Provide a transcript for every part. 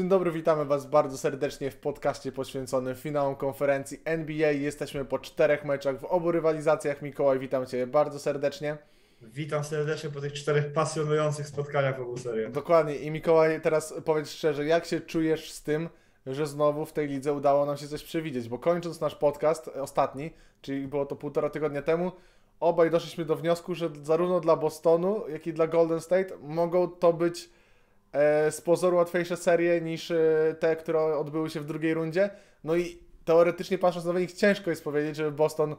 Dzień dobry, witamy Was bardzo serdecznie w podcaście poświęconym finałom konferencji NBA. Jesteśmy po 4 meczach w obu rywalizacjach. Mikołaj, witam Cię bardzo serdecznie. Witam serdecznie po tych 4 pasjonujących spotkaniach w obu seriach. Dokładnie. I Mikołaj, teraz powiedz szczerze, jak się czujesz z tym, że znowu w tej lidze udało nam się coś przewidzieć? Bo kończąc nasz podcast ostatni, czyli było to 1,5 tygodnia temu, obaj doszliśmy do wniosku, że zarówno dla Bostonu, jak i dla Golden State mogą to być z pozoru łatwiejsze serie niż te, które odbyły się w drugiej rundzie. No i teoretycznie patrząc na wynik, ciężko jest powiedzieć, żeby Boston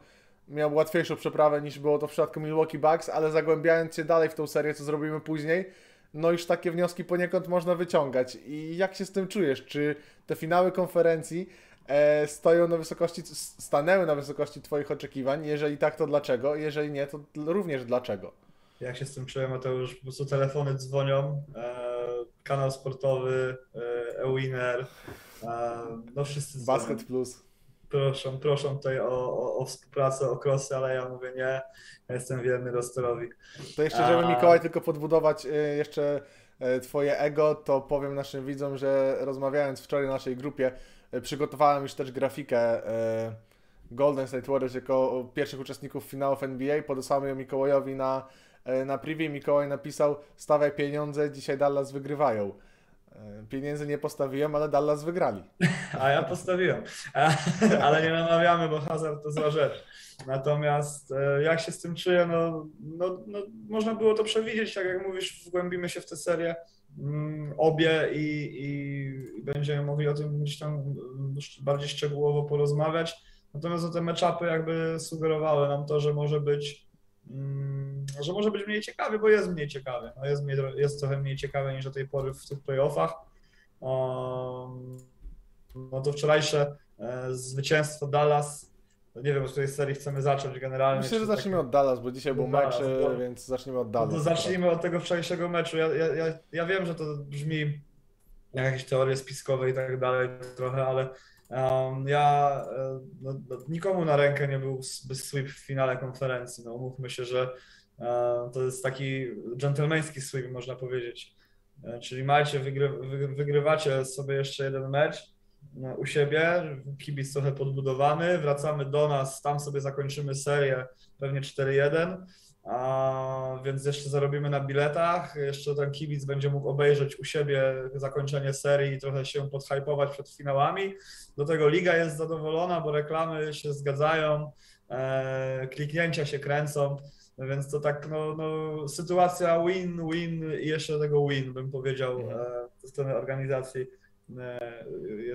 miał łatwiejszą przeprawę niż było to w przypadku Milwaukee Bucks, ale zagłębiając się dalej w tą serię, co zrobimy później, no już takie wnioski poniekąd można wyciągać. I jak się z tym czujesz? Czy te finały konferencji stanęły na wysokości Twoich oczekiwań? Jeżeli tak, to dlaczego? Jeżeli nie, to również dlaczego? Jak się z tym czuję, Mateusz? Po prostu telefony dzwonią, kanał sportowy, e-winner, no wszyscy dzwonią. Basket Plus. Proszą tutaj o współpracę, o krosy, ale ja mówię nie, ja jestem wierny rosterowi. To jeszcze, żeby Mikołaj tylko podbudować jeszcze Twoje ego, to powiem naszym widzom, że rozmawiając wczoraj na naszej grupie, przygotowałem już też grafikę Golden State Warriors jako pierwszych uczestników finałów NBA, podesłamy ją Mikołajowi na privie. Mikołaj napisał: stawiaj pieniądze, dzisiaj Dallas wygrywają. Pieniędzy nie postawiłem, ale Dallas wygrali. A ja postawiłem, ale nie namawiamy, bo hazard to zła rzecz. Natomiast jak się z tym czuję, no można było to przewidzieć, tak jak mówisz, wgłębimy się w tę serię obie i będziemy mogli o tym gdzieś tam bardziej szczegółowo porozmawiać. Natomiast te meczapy jakby sugerowały nam to, że może być mniej ciekawy, bo jest mniej ciekawy. No jest trochę mniej ciekawy niż do tej pory w tych playoffach. No to wczorajsze zwycięstwo Dallas, nie wiem, od której serii chcemy zacząć generalnie. Myślę, że zaczniemy od Dallas, bo dzisiaj był mecz, więc zaczniemy od Dallas. No to zacznijmy od tego wczorajszego meczu. Ja wiem, że to brzmi jak jakieś teorie spiskowe i tak dalej trochę, ale ja nikomu na rękę nie był sweep w finale konferencji. No, umówmy się, że to jest taki dżentelmeński sweep, można powiedzieć. Czyli macie, wygrywacie sobie jeszcze jeden mecz u siebie, kibic trochę podbudowany, wracamy do nas, tam sobie zakończymy serię, pewnie 4-1, więc jeszcze zarobimy na biletach, jeszcze ten kibic będzie mógł obejrzeć u siebie zakończenie serii i trochę się podhypować przed finałami. Do tego liga jest zadowolona, bo reklamy się zgadzają, kliknięcia się kręcą, więc to tak sytuacja win-win i jeszcze tego win, bym powiedział, ze strony organizacji,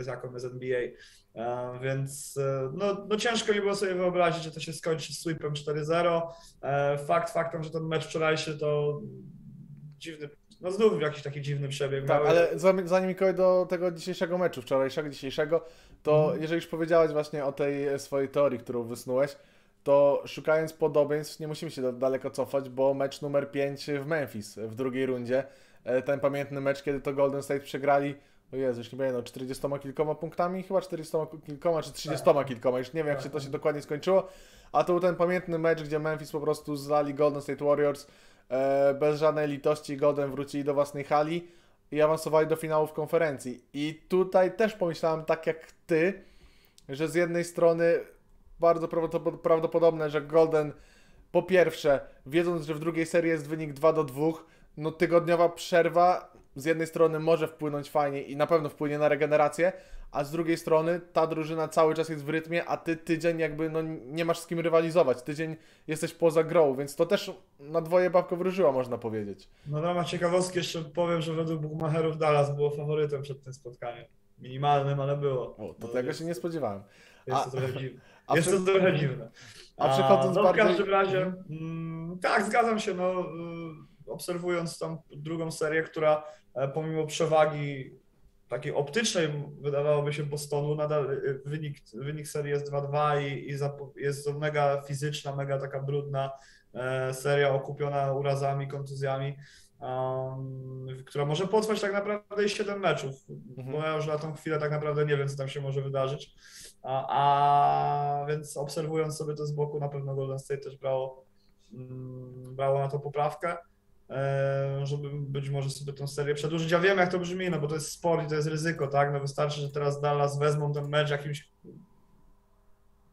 jaką jest NBA, więc ciężko mi było sobie wyobrazić, że to się skończy sweepem 4-0. Faktem, że ten mecz wczorajszy to dziwny, znów jakiś taki dziwny przebieg. Tak, ale zanim Mikołaj do tego dzisiejszego meczu, dzisiejszego, to jeżeli już powiedziałeś właśnie o tej swojej teorii, którą wysnułeś, to szukając podobieństw nie musimy się daleko cofać, bo mecz numer 5 w Memphis w drugiej rundzie, ten pamiętny mecz, kiedy to Golden State przegrali, o Jezu, już nie pamiętam, 40 kilkoma punktami, chyba 40 kilkoma, czy 30 kilkoma, już nie wiem, jak się to się dokładnie skończyło, a to był ten pamiętny mecz, gdzie Memphis po prostu zlali Golden State Warriors bez żadnej litości, Golden wrócili do własnej hali i awansowali do finałów konferencji. I tutaj też pomyślałem tak jak Ty, że z jednej strony bardzo prawdopodobne, że Golden po pierwsze, wiedząc, że w drugiej serii jest wynik 2-2, no tygodniowa przerwa z jednej strony może wpłynąć fajnie i na pewno wpłynie na regenerację, a z drugiej strony ta drużyna cały czas jest w rytmie, a Ty tydzień jakby nie masz z kim rywalizować, tydzień jesteś poza grą, więc to też na dwoje babka wróżyła, można powiedzieć. No w ramach ciekawostki jeszcze powiem, że według bukmacherów Dallas było faworytem przed tym spotkaniem. Minimalnym, ale było. O, to tego się nie spodziewałem. Jest to trochę dziwne. W każdym razie, tak, zgadzam się, obserwując tą drugą serię, która pomimo przewagi takiej optycznej, wydawałoby się, Bostonu, nadal wynik serii jest 2-2 i jest to mega fizyczna, mega taka brudna seria okupiona urazami, kontuzjami, która może potrwać tak naprawdę i 7 meczów, bo ja już na tą chwilę tak naprawdę nie wiem, co tam się może wydarzyć, więc obserwując sobie to z boku, na pewno Golden State też brało na to poprawkę. żeby być może sobie tę serię przedłużyć. Ja wiem, jak to brzmi, no bo to jest sport i to jest ryzyko, tak? No wystarczy, że teraz Dallas wezmą ten mecz jakimś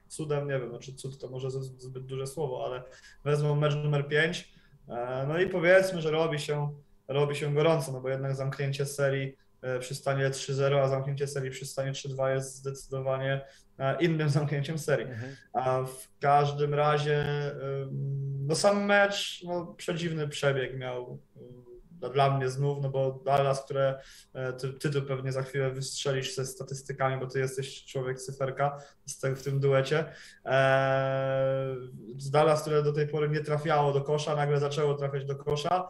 cudem, nie wiem, znaczy cud to może zbyt duże słowo, ale wezmą mecz numer 5, no i powiedzmy, że robi się gorąco, no bo jednak zamknięcie serii przy stanie 3-0, a zamknięcie serii przy stanie 3-2 jest zdecydowanie innym zamknięciem serii. A w każdym razie no sam mecz, no przedziwny przebieg miał dla mnie znów, no bo Dallas, które ty tu pewnie za chwilę wystrzelisz ze statystykami, bo ty jesteś człowiek cyferka w tym duecie. Z Dallas, które do tej pory nie trafiało do kosza, nagle zaczęło trafiać do kosza.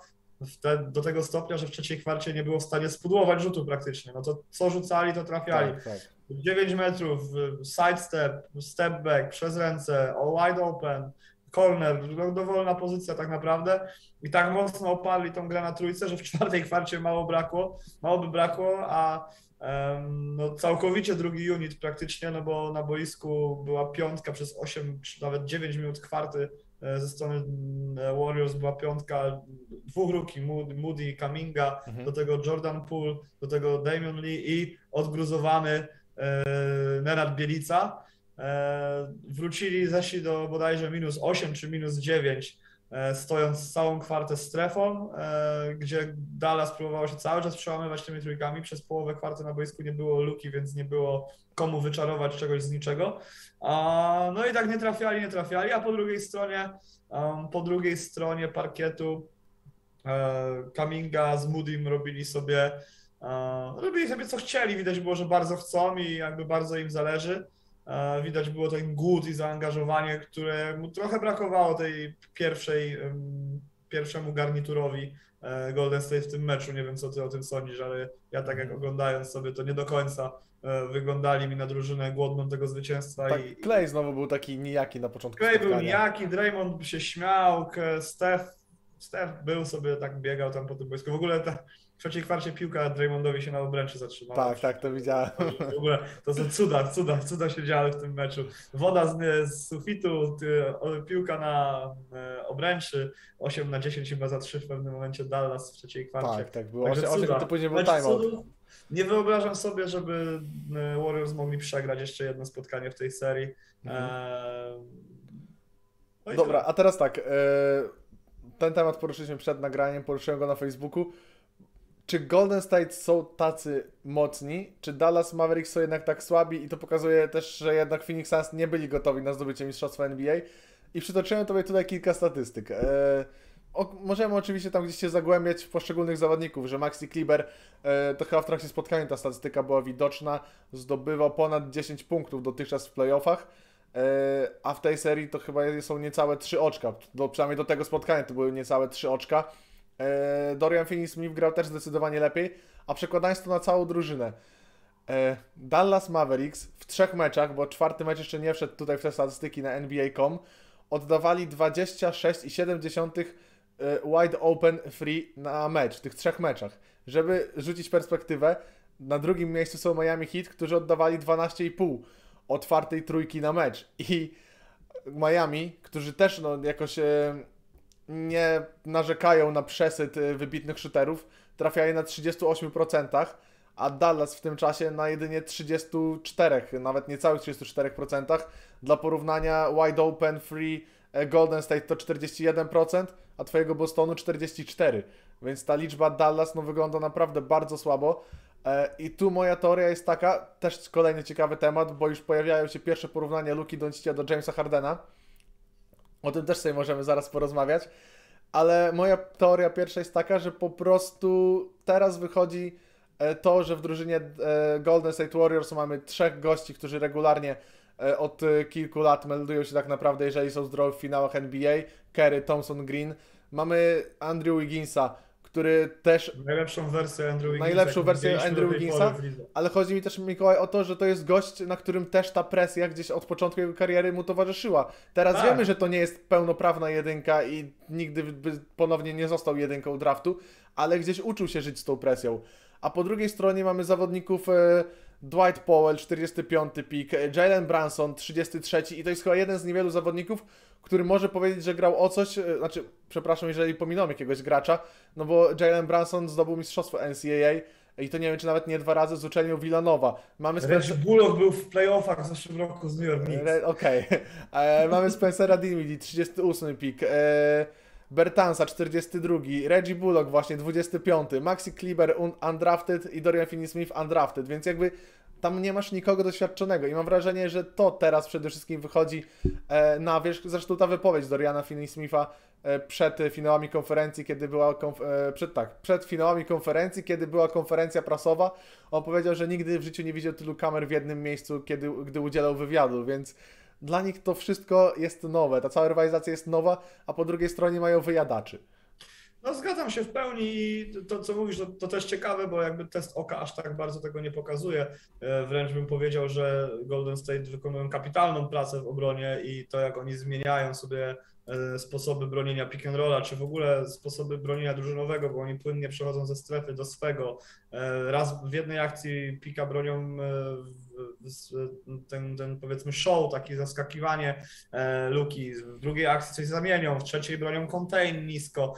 Do tego stopnia, że w trzeciej kwarcie nie było w stanie spudłować rzutu praktycznie. No to co rzucali, to trafiali. Tak, tak. 9 metrów, sidestep, step back, przez ręce, wide open, corner, dowolna pozycja tak naprawdę. I tak mocno oparli tą grę na trójce, że w czwartej kwarcie mało by brakło, a no całkowicie drugi unit praktycznie, no bo na boisku była piątka przez 8 czy nawet 9 minut kwarty. Ze strony Warriors była piątka, dwóch rookie, Moody, Kaminga, do tego Jordan Poole, do tego Damian Lee i odgruzowany Nenad Bielica. Zeszli do bodajże minus 8 czy minus 9, stojąc całą kwartę strefą, gdzie Dallas próbowało się cały czas przełamywać tymi trójkami. Przez połowę kwarty na boisku nie było luki, więc nie było komu wyczarować czegoś z niczego. No i tak nie trafiali, a po drugiej stronie parkietu Kaminga z Moody'm robili sobie co chcieli. Widać było, że bardzo chcą i jakby bardzo im zależy. Widać było ten głód i zaangażowanie, któremu trochę brakowało tej pierwszemu garniturowi Golden State w tym meczu. Nie wiem, co ty o tym sądzisz, ale ja tak jak oglądając sobie, to nie do końca wyglądali mi na drużynę głodną tego zwycięstwa. Tak, i Clay znowu był taki nijaki na początku Clay spotkania. Był nijaki, Draymond się śmiał, Steph był sobie, tak biegał tam po tym boisku. W ogóle w trzeciej kwarcie piłka Draymondowi się na obręczy zatrzymała. Tak, to widziałem. W ogóle to są cuda się działy w tym meczu. Woda z sufitu, piłka na obręczy, 8-10 chyba za 3 w pewnym momencie Dallas w trzeciej kwarcie. Tak było. 8 to później był timeout. Nie wyobrażam sobie, żeby Warriors mogli przegrać jeszcze jedno spotkanie w tej serii. Dobra, a teraz tak. Ten temat poruszyliśmy przed nagraniem, poruszyłem go na Facebooku. Czy Golden State są tacy mocni, czy Dallas Mavericks są jednak tak słabi i to pokazuje też, że jednak Phoenix Suns nie byli gotowi na zdobycie mistrzostwa NBA i przytoczyłem Tobie tutaj kilka statystyk. Możemy oczywiście tam gdzieś się zagłębiać w poszczególnych zawodników, że Maxi Kleber, to chyba w trakcie spotkania ta statystyka była widoczna, zdobywał ponad 10 punktów dotychczas w playoffach, a w tej serii to chyba są niecałe 3 oczka, przynajmniej do tego spotkania to były niecałe 3 oczka. Dorian Finney-Smith grał też zdecydowanie lepiej, a przekładając to na całą drużynę. Dallas Mavericks w 3 meczach, bo 4 mecz jeszcze nie wszedł tutaj w te statystyki na NBA.com, oddawali 26,7 wide open free na mecz, w tych 3 meczach. Żeby rzucić perspektywę, na drugim miejscu są Miami Heat, którzy oddawali 12,5 otwartej trójki na mecz. I Miami, którzy też jakoś nie narzekają na przesyt wybitnych shooterów, trafiali na 38%, a Dallas w tym czasie na jedynie 34%, nawet niecałych 34%. Dla porównania wide open free Golden State to 41%, a Twojego Bostonu 44%. Więc ta liczba Dallas wygląda naprawdę bardzo słabo. I tu moja teoria jest taka, też kolejny ciekawy temat, bo już pojawiają się pierwsze porównania Luki Dončicia do Jamesa Hardena. O tym też sobie możemy zaraz porozmawiać, ale moja teoria pierwsza jest taka, że po prostu teraz wychodzi to, że w drużynie Golden State Warriors mamy 3 gości, którzy regularnie od kilku lat meldują się tak naprawdę, jeżeli są zdrowi w finałach NBA, Curry, Thompson, Green. Mamy Andrew Wigginsa, który też... Najlepszą wersję Andrew Wigginsa, ale chodzi mi też, Mikołaj, o to, że to jest gość, na którym też ta presja gdzieś od początku jego kariery mu towarzyszyła. Teraz wiemy, że to nie jest pełnoprawna jedynka i nigdy by ponownie nie został jedynką draftu, ale gdzieś uczył się żyć z tą presją. a po drugiej stronie mamy zawodników Dwight Powell, 45 pik, Jalen Brunson, 33 i to jest chyba jeden z niewielu zawodników, który może powiedzieć, że grał o coś, znaczy, przepraszam, jeżeli pominąłem jakiegoś gracza, no bo Jalen Brunson zdobył mistrzostwo NCAA i to nie wiem, czy nawet nie dwa razy z uczelnią Villanowa. Reggie Bullock był w playoffach w zeszłym roku z New York Knicks. Okej. Mamy Spencera Dinwiddie, 38 pik, Bertansa, 42, Reggie Bullock właśnie, 25, Maxi Kleber undrafted i Dorian Finney-Smith undrafted, więc jakby tam nie masz nikogo doświadczonego i mam wrażenie, że to teraz przede wszystkim wychodzi na wierzch. Zresztą ta wypowiedź Doriana Finney-Smitha przed finałami konferencji, kiedy była konferencja prasowa, on powiedział, że nigdy w życiu nie widział tylu kamer w jednym miejscu, gdy udzielał wywiadu, więc dla nich to wszystko jest nowe, ta cała rywalizacja jest nowa, a po drugiej stronie mają wyjadaczy. No zgadzam się w pełni i to, co mówisz, to też ciekawe, bo jakby test oka aż tak bardzo tego nie pokazuje. Wręcz bym powiedział, że Golden State wykonują kapitalną pracę w obronie i to, jak oni zmieniają sobie sposoby bronienia pick and rolla, czy w ogóle sposoby bronienia drużynowego, bo oni płynnie przechodzą ze strefy do swego. Raz w jednej akcji pika bronią ten powiedzmy show, takie zaskakiwanie luki, w drugiej akcji coś zamienią, w trzeciej bronią contain nisko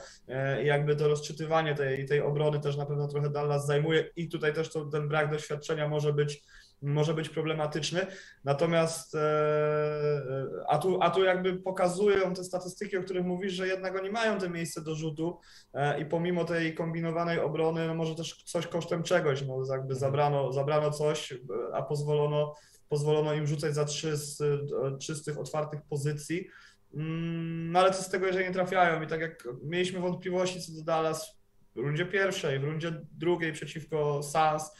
i jakby to rozczytywanie tej obrony też na pewno trochę Dallas zajmuje i tutaj też ten brak doświadczenia może być problematyczny, natomiast a tu jakby pokazują te statystyki, o których mówisz, że jednak oni mają to miejsce do rzutu i pomimo tej kombinowanej obrony, no może też coś kosztem czegoś, no jakby zabrano coś, a pozwolono im rzucać za trzy z czystych, otwartych pozycji, no ale co z tego, jeżeli nie trafiają i tak jak mieliśmy wątpliwości co do Dallas w rundzie pierwszej, w rundzie drugiej przeciwko Suns,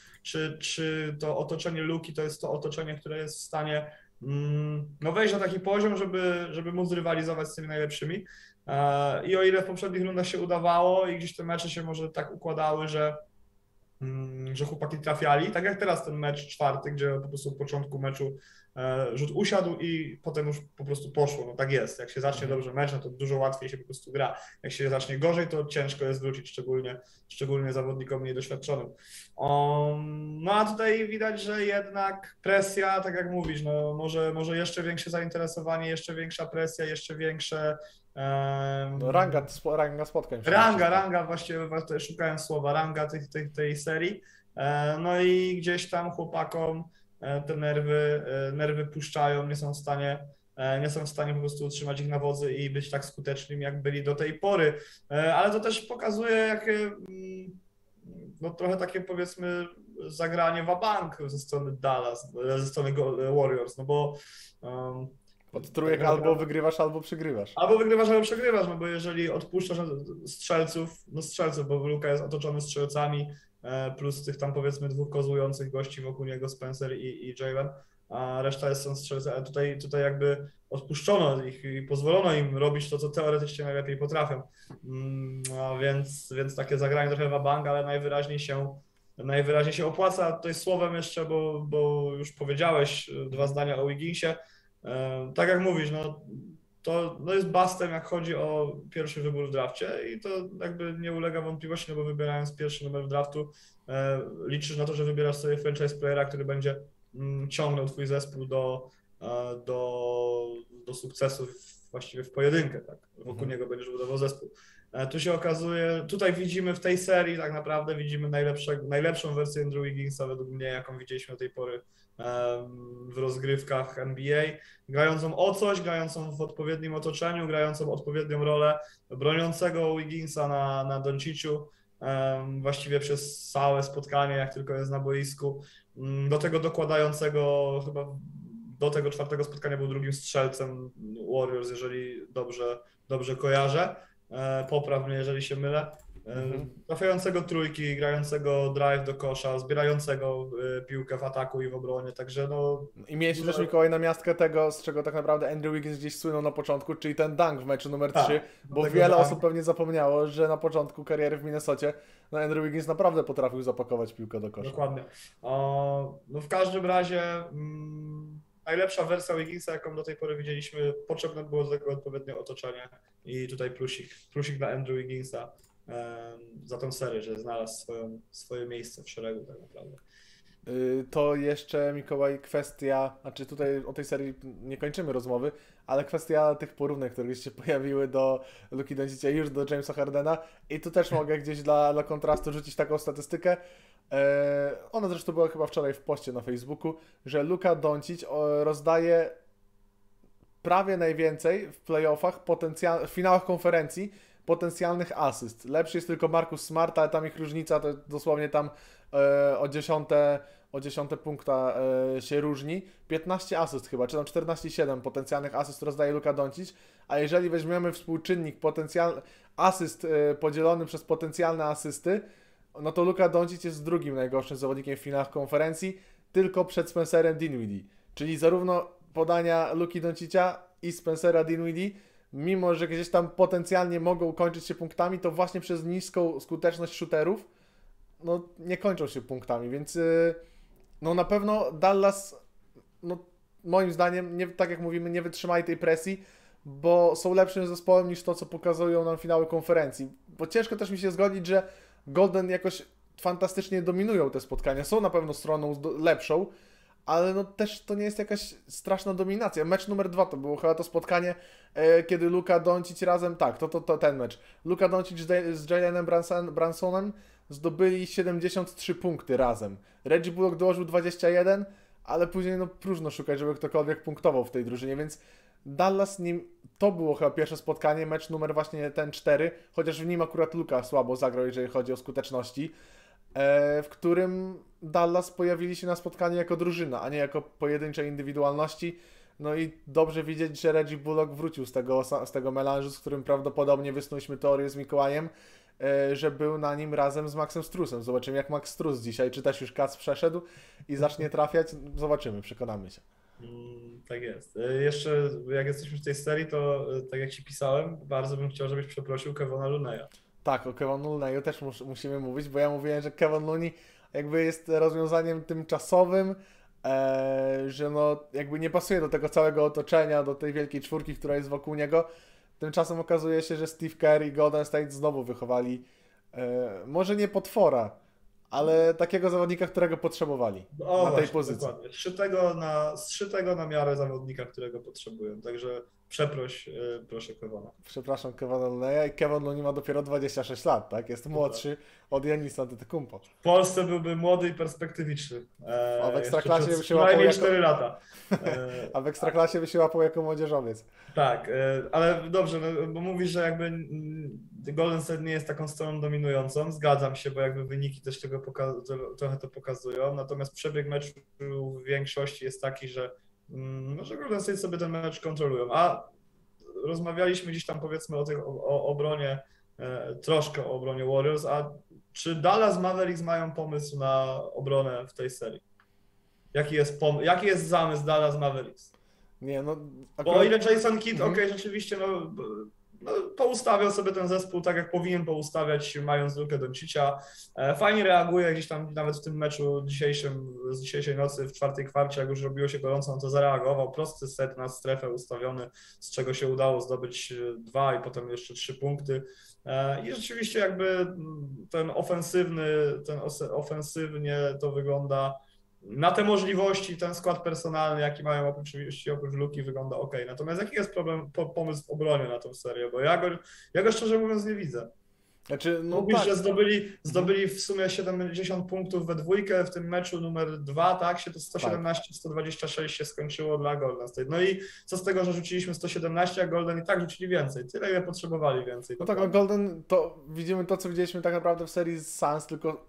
czy to otoczenie Luki to jest to otoczenie, które jest w stanie no wejść na taki poziom, żeby móc rywalizować z tymi najlepszymi. I o ile w poprzednich rundach się udawało i gdzieś te mecze się może tak układały, że chłopaki trafiali, tak jak teraz ten mecz czwarty, gdzie po prostu od początku meczu rzut usiadł i potem już po prostu poszło, no tak jest, jak się zacznie dobrze mecz, no to dużo łatwiej się po prostu gra, jak się zacznie gorzej, to ciężko jest wrócić, szczególnie zawodnikom niedoświadczonym. No a tutaj widać, że jednak presja, tak jak mówisz, no może jeszcze większe zainteresowanie, jeszcze większa presja, jeszcze większe ranga spotkań. Ranga, właściwie szukałem słowa, ranga tej serii. No i gdzieś tam chłopakom te nerwy puszczają, nie są w stanie po prostu utrzymać ich na wodzy i być tak skutecznym, jak byli do tej pory. Ale to też pokazuje, jakie no trochę takie powiedzmy zagranie wabank ze strony Dallas, ze strony Warriors, no bo od trójek albo wygrywasz, albo przegrywasz. No bo jeżeli odpuszczasz strzelców, bo Luka jest otoczony strzelcami, plus tych tam powiedzmy dwóch kozujących gości wokół niego, Spencer i Jalen, a reszta są strzelcy, ale tutaj jakby odpuszczono ich i pozwolono im robić to, co teoretycznie najlepiej potrafią. No, więc takie zagranie trochę wabank, ale najwyraźniej się opłaca. Tutaj słowem jeszcze, bo już powiedziałeś dwa zdania o Wigginsie. Tak jak mówisz, to jest bustem, jak chodzi o pierwszy wybór w drafcie i to jakby nie ulega wątpliwości, no bo wybierając pierwszy numer draftu liczysz na to, że wybierasz sobie franchise playera, który będzie ciągnął twój zespół do sukcesu właściwie w pojedynkę, tak? Wokół niego będziesz budował zespół. Tu się okazuje, tutaj widzimy w tej serii tak naprawdę najlepszą wersję Andrew Wigginsa według mnie, jaką widzieliśmy do tej pory w rozgrywkach NBA, grającą o coś, grającą w odpowiednim otoczeniu, grającą odpowiednią rolę, broniącego Wigginsa na Dončiciu właściwie przez całe spotkanie, jak tylko jest na boisku, do tego dokładającego, chyba do tego czwartego spotkania był drugim strzelcem Warriors, jeżeli dobrze kojarzę, popraw mnie, jeżeli się mylę, trafiającego trójki, grającego drive do kosza, zbierającego piłkę w ataku i w obronie, także no... I mieliśmy też, Mikołaj, na miastkę tego, z czego tak naprawdę Andrew Wiggins gdzieś słynął na początku, czyli ten dunk w meczu numer 3, bo wiele osób pewnie zapomniało, że na początku kariery w Minnesocie Andrew Wiggins naprawdę potrafił zapakować piłkę do kosza. Dokładnie. No w każdym razie najlepsza wersja Wigginsa, jaką do tej pory widzieliśmy, potrzebne było do tego odpowiednie otoczenie i tutaj plusik dla Andrew Wigginsa. za tą serię, że znalazł swoje miejsce w szeregu tak naprawdę. To jeszcze, Mikołaj, kwestia, znaczy tutaj o tej serii nie kończymy rozmowy, ale kwestia tych porównań, które się pojawiły do Luki Dončicia i już do Jamesa Hardena. I tu też mogę gdzieś dla kontrastu rzucić taką statystykę. Ona zresztą była chyba wczoraj w poście na Facebooku, że Luka Dončić rozdaje prawie najwięcej w playoffach, w finałach konferencji potencjalnych asyst. Lepszy jest tylko Marcus Smart, ale tam ich różnica to dosłownie tam o dziesiąte punkta się różni. 15 asyst chyba, czy tam 14,7 potencjalnych asyst rozdaje Luka Dončić, a jeżeli weźmiemy współczynnik asyst podzielony przez potencjalne asysty, no to Luka Dončić jest drugim najgorszym zawodnikiem w finałach konferencji, tylko przed Spencerem Dinwiddie. Czyli zarówno podania Luki Dončicia i Spencera Dinwiddie, mimo że gdzieś tam potencjalnie mogą kończyć się punktami, to właśnie przez niską skuteczność shooterów no nie kończą się punktami, więc no na pewno Dallas, no moim zdaniem, nie, tak jak mówimy, nie wytrzymali tej presji, bo są lepszym zespołem niż to, co pokazują nam finały konferencji. Bo ciężko też mi się zgodzić, że Golden jakoś fantastycznie dominują te spotkania, są na pewno stroną lepszą, ale no też to nie jest jakaś straszna dominacja. Mecz numer 2 to było chyba to spotkanie, kiedy Luka Dončić razem, tak, to ten mecz. Luka Dončić z Jalenem Brunsonem zdobyli 73 punkty razem. Reggie Bullock dołożył 21, ale później no próżno szukać, żeby ktokolwiek punktował w tej drużynie, więc Dallas, to było chyba pierwsze spotkanie, mecz numer właśnie ten 4, chociaż w nim akurat Luka słabo zagrał, jeżeli chodzi o skuteczności, w którym Dallas pojawili się na spotkaniu jako drużyna, a nie jako pojedyncze indywidualności. No i dobrze widzieć, że Reggie Bullock wrócił z tego melanżu, z którym prawdopodobnie wysnuliśmy teorię z Mikołajem, że był na nim razem z Maxem Strusem. Zobaczymy, jak Max Strus dzisiaj, czy też już Kac przeszedł i zacznie trafiać. Zobaczymy, przekonamy się. Tak jest. Jeszcze jak jesteśmy w tej serii, to tak jak ci pisałem, bardzo bym chciał, żebyś przeprosił Kevina Looneya. Tak, o Kevin Looneyu też musimy mówić, bo ja mówiłem, że Kevin Looney jakby jest rozwiązaniem tymczasowym, że no jakby nie pasuje do tego całego otoczenia, do tej wielkiej czwórki, która jest wokół niego. Tymczasem okazuje się, że Steve Curry i Golden State znowu wychowali może nie potwora, ale takiego zawodnika, którego potrzebowali tej pozycji. Dokładnie. Zszytego na miarę zawodnika, którego potrzebują. Także przeproś, proszę Kevina. Przepraszam Kevina Looneya. Kevin Looney ma dopiero 26 lat, tak? Jest młodszy od Janisa Antetokounmpo. W Polsce byłby młody i perspektywiczny. A w Ekstraklasie by się łapał jako... 4 lata. A w Ekstraklasie by się łapał jako młodzieżowiec. Tak, ale dobrze, bo mówisz, że jakby Golden State nie jest taką stroną dominującą. Zgadzam się, bo jakby wyniki też tego trochę to pokazują. Natomiast przebieg meczu w większości jest taki, że Golden State sobie ten mecz kontrolują, a rozmawialiśmy dziś tam powiedzmy o obronie, troszkę o obronie Warriors, a czy Dallas Mavericks mają pomysł na obronę w tej serii? Jaki jest zamysł Dallas Mavericks? Nie, no... Bo o ile Jason Kidd, okej, rzeczywiście poustawiał sobie ten zespół tak jak powinien poustawiać, mając Lukę Dončicia. Fajnie reaguje gdzieś tam nawet w tym meczu z dzisiejszej nocy w czwartej kwarcie, jak już robiło się gorąco, on to zareagował. Prosty set na strefę ustawiony, z czego się udało zdobyć 2 i potem jeszcze 3 punkty. I rzeczywiście jakby ofensywnie to wygląda na te możliwości, ten skład personalny, jaki mają oprócz Luki, wygląda ok. Natomiast jaki jest pomysł w obronie na tą serię? Bo ja go szczerze mówiąc nie widzę. Znaczy, mówisz, tak, że zdobyli w sumie 70 punktów we dwójkę w tym meczu numer 2, tak? To 117-126 się skończyło dla Golden State. No i co z tego, że rzuciliśmy 117, a Golden i tak rzucili więcej. Tyle, ile potrzebowali więcej. No tak, no Golden, to widzimy to, co widzieliśmy tak naprawdę w serii z Suns, tylko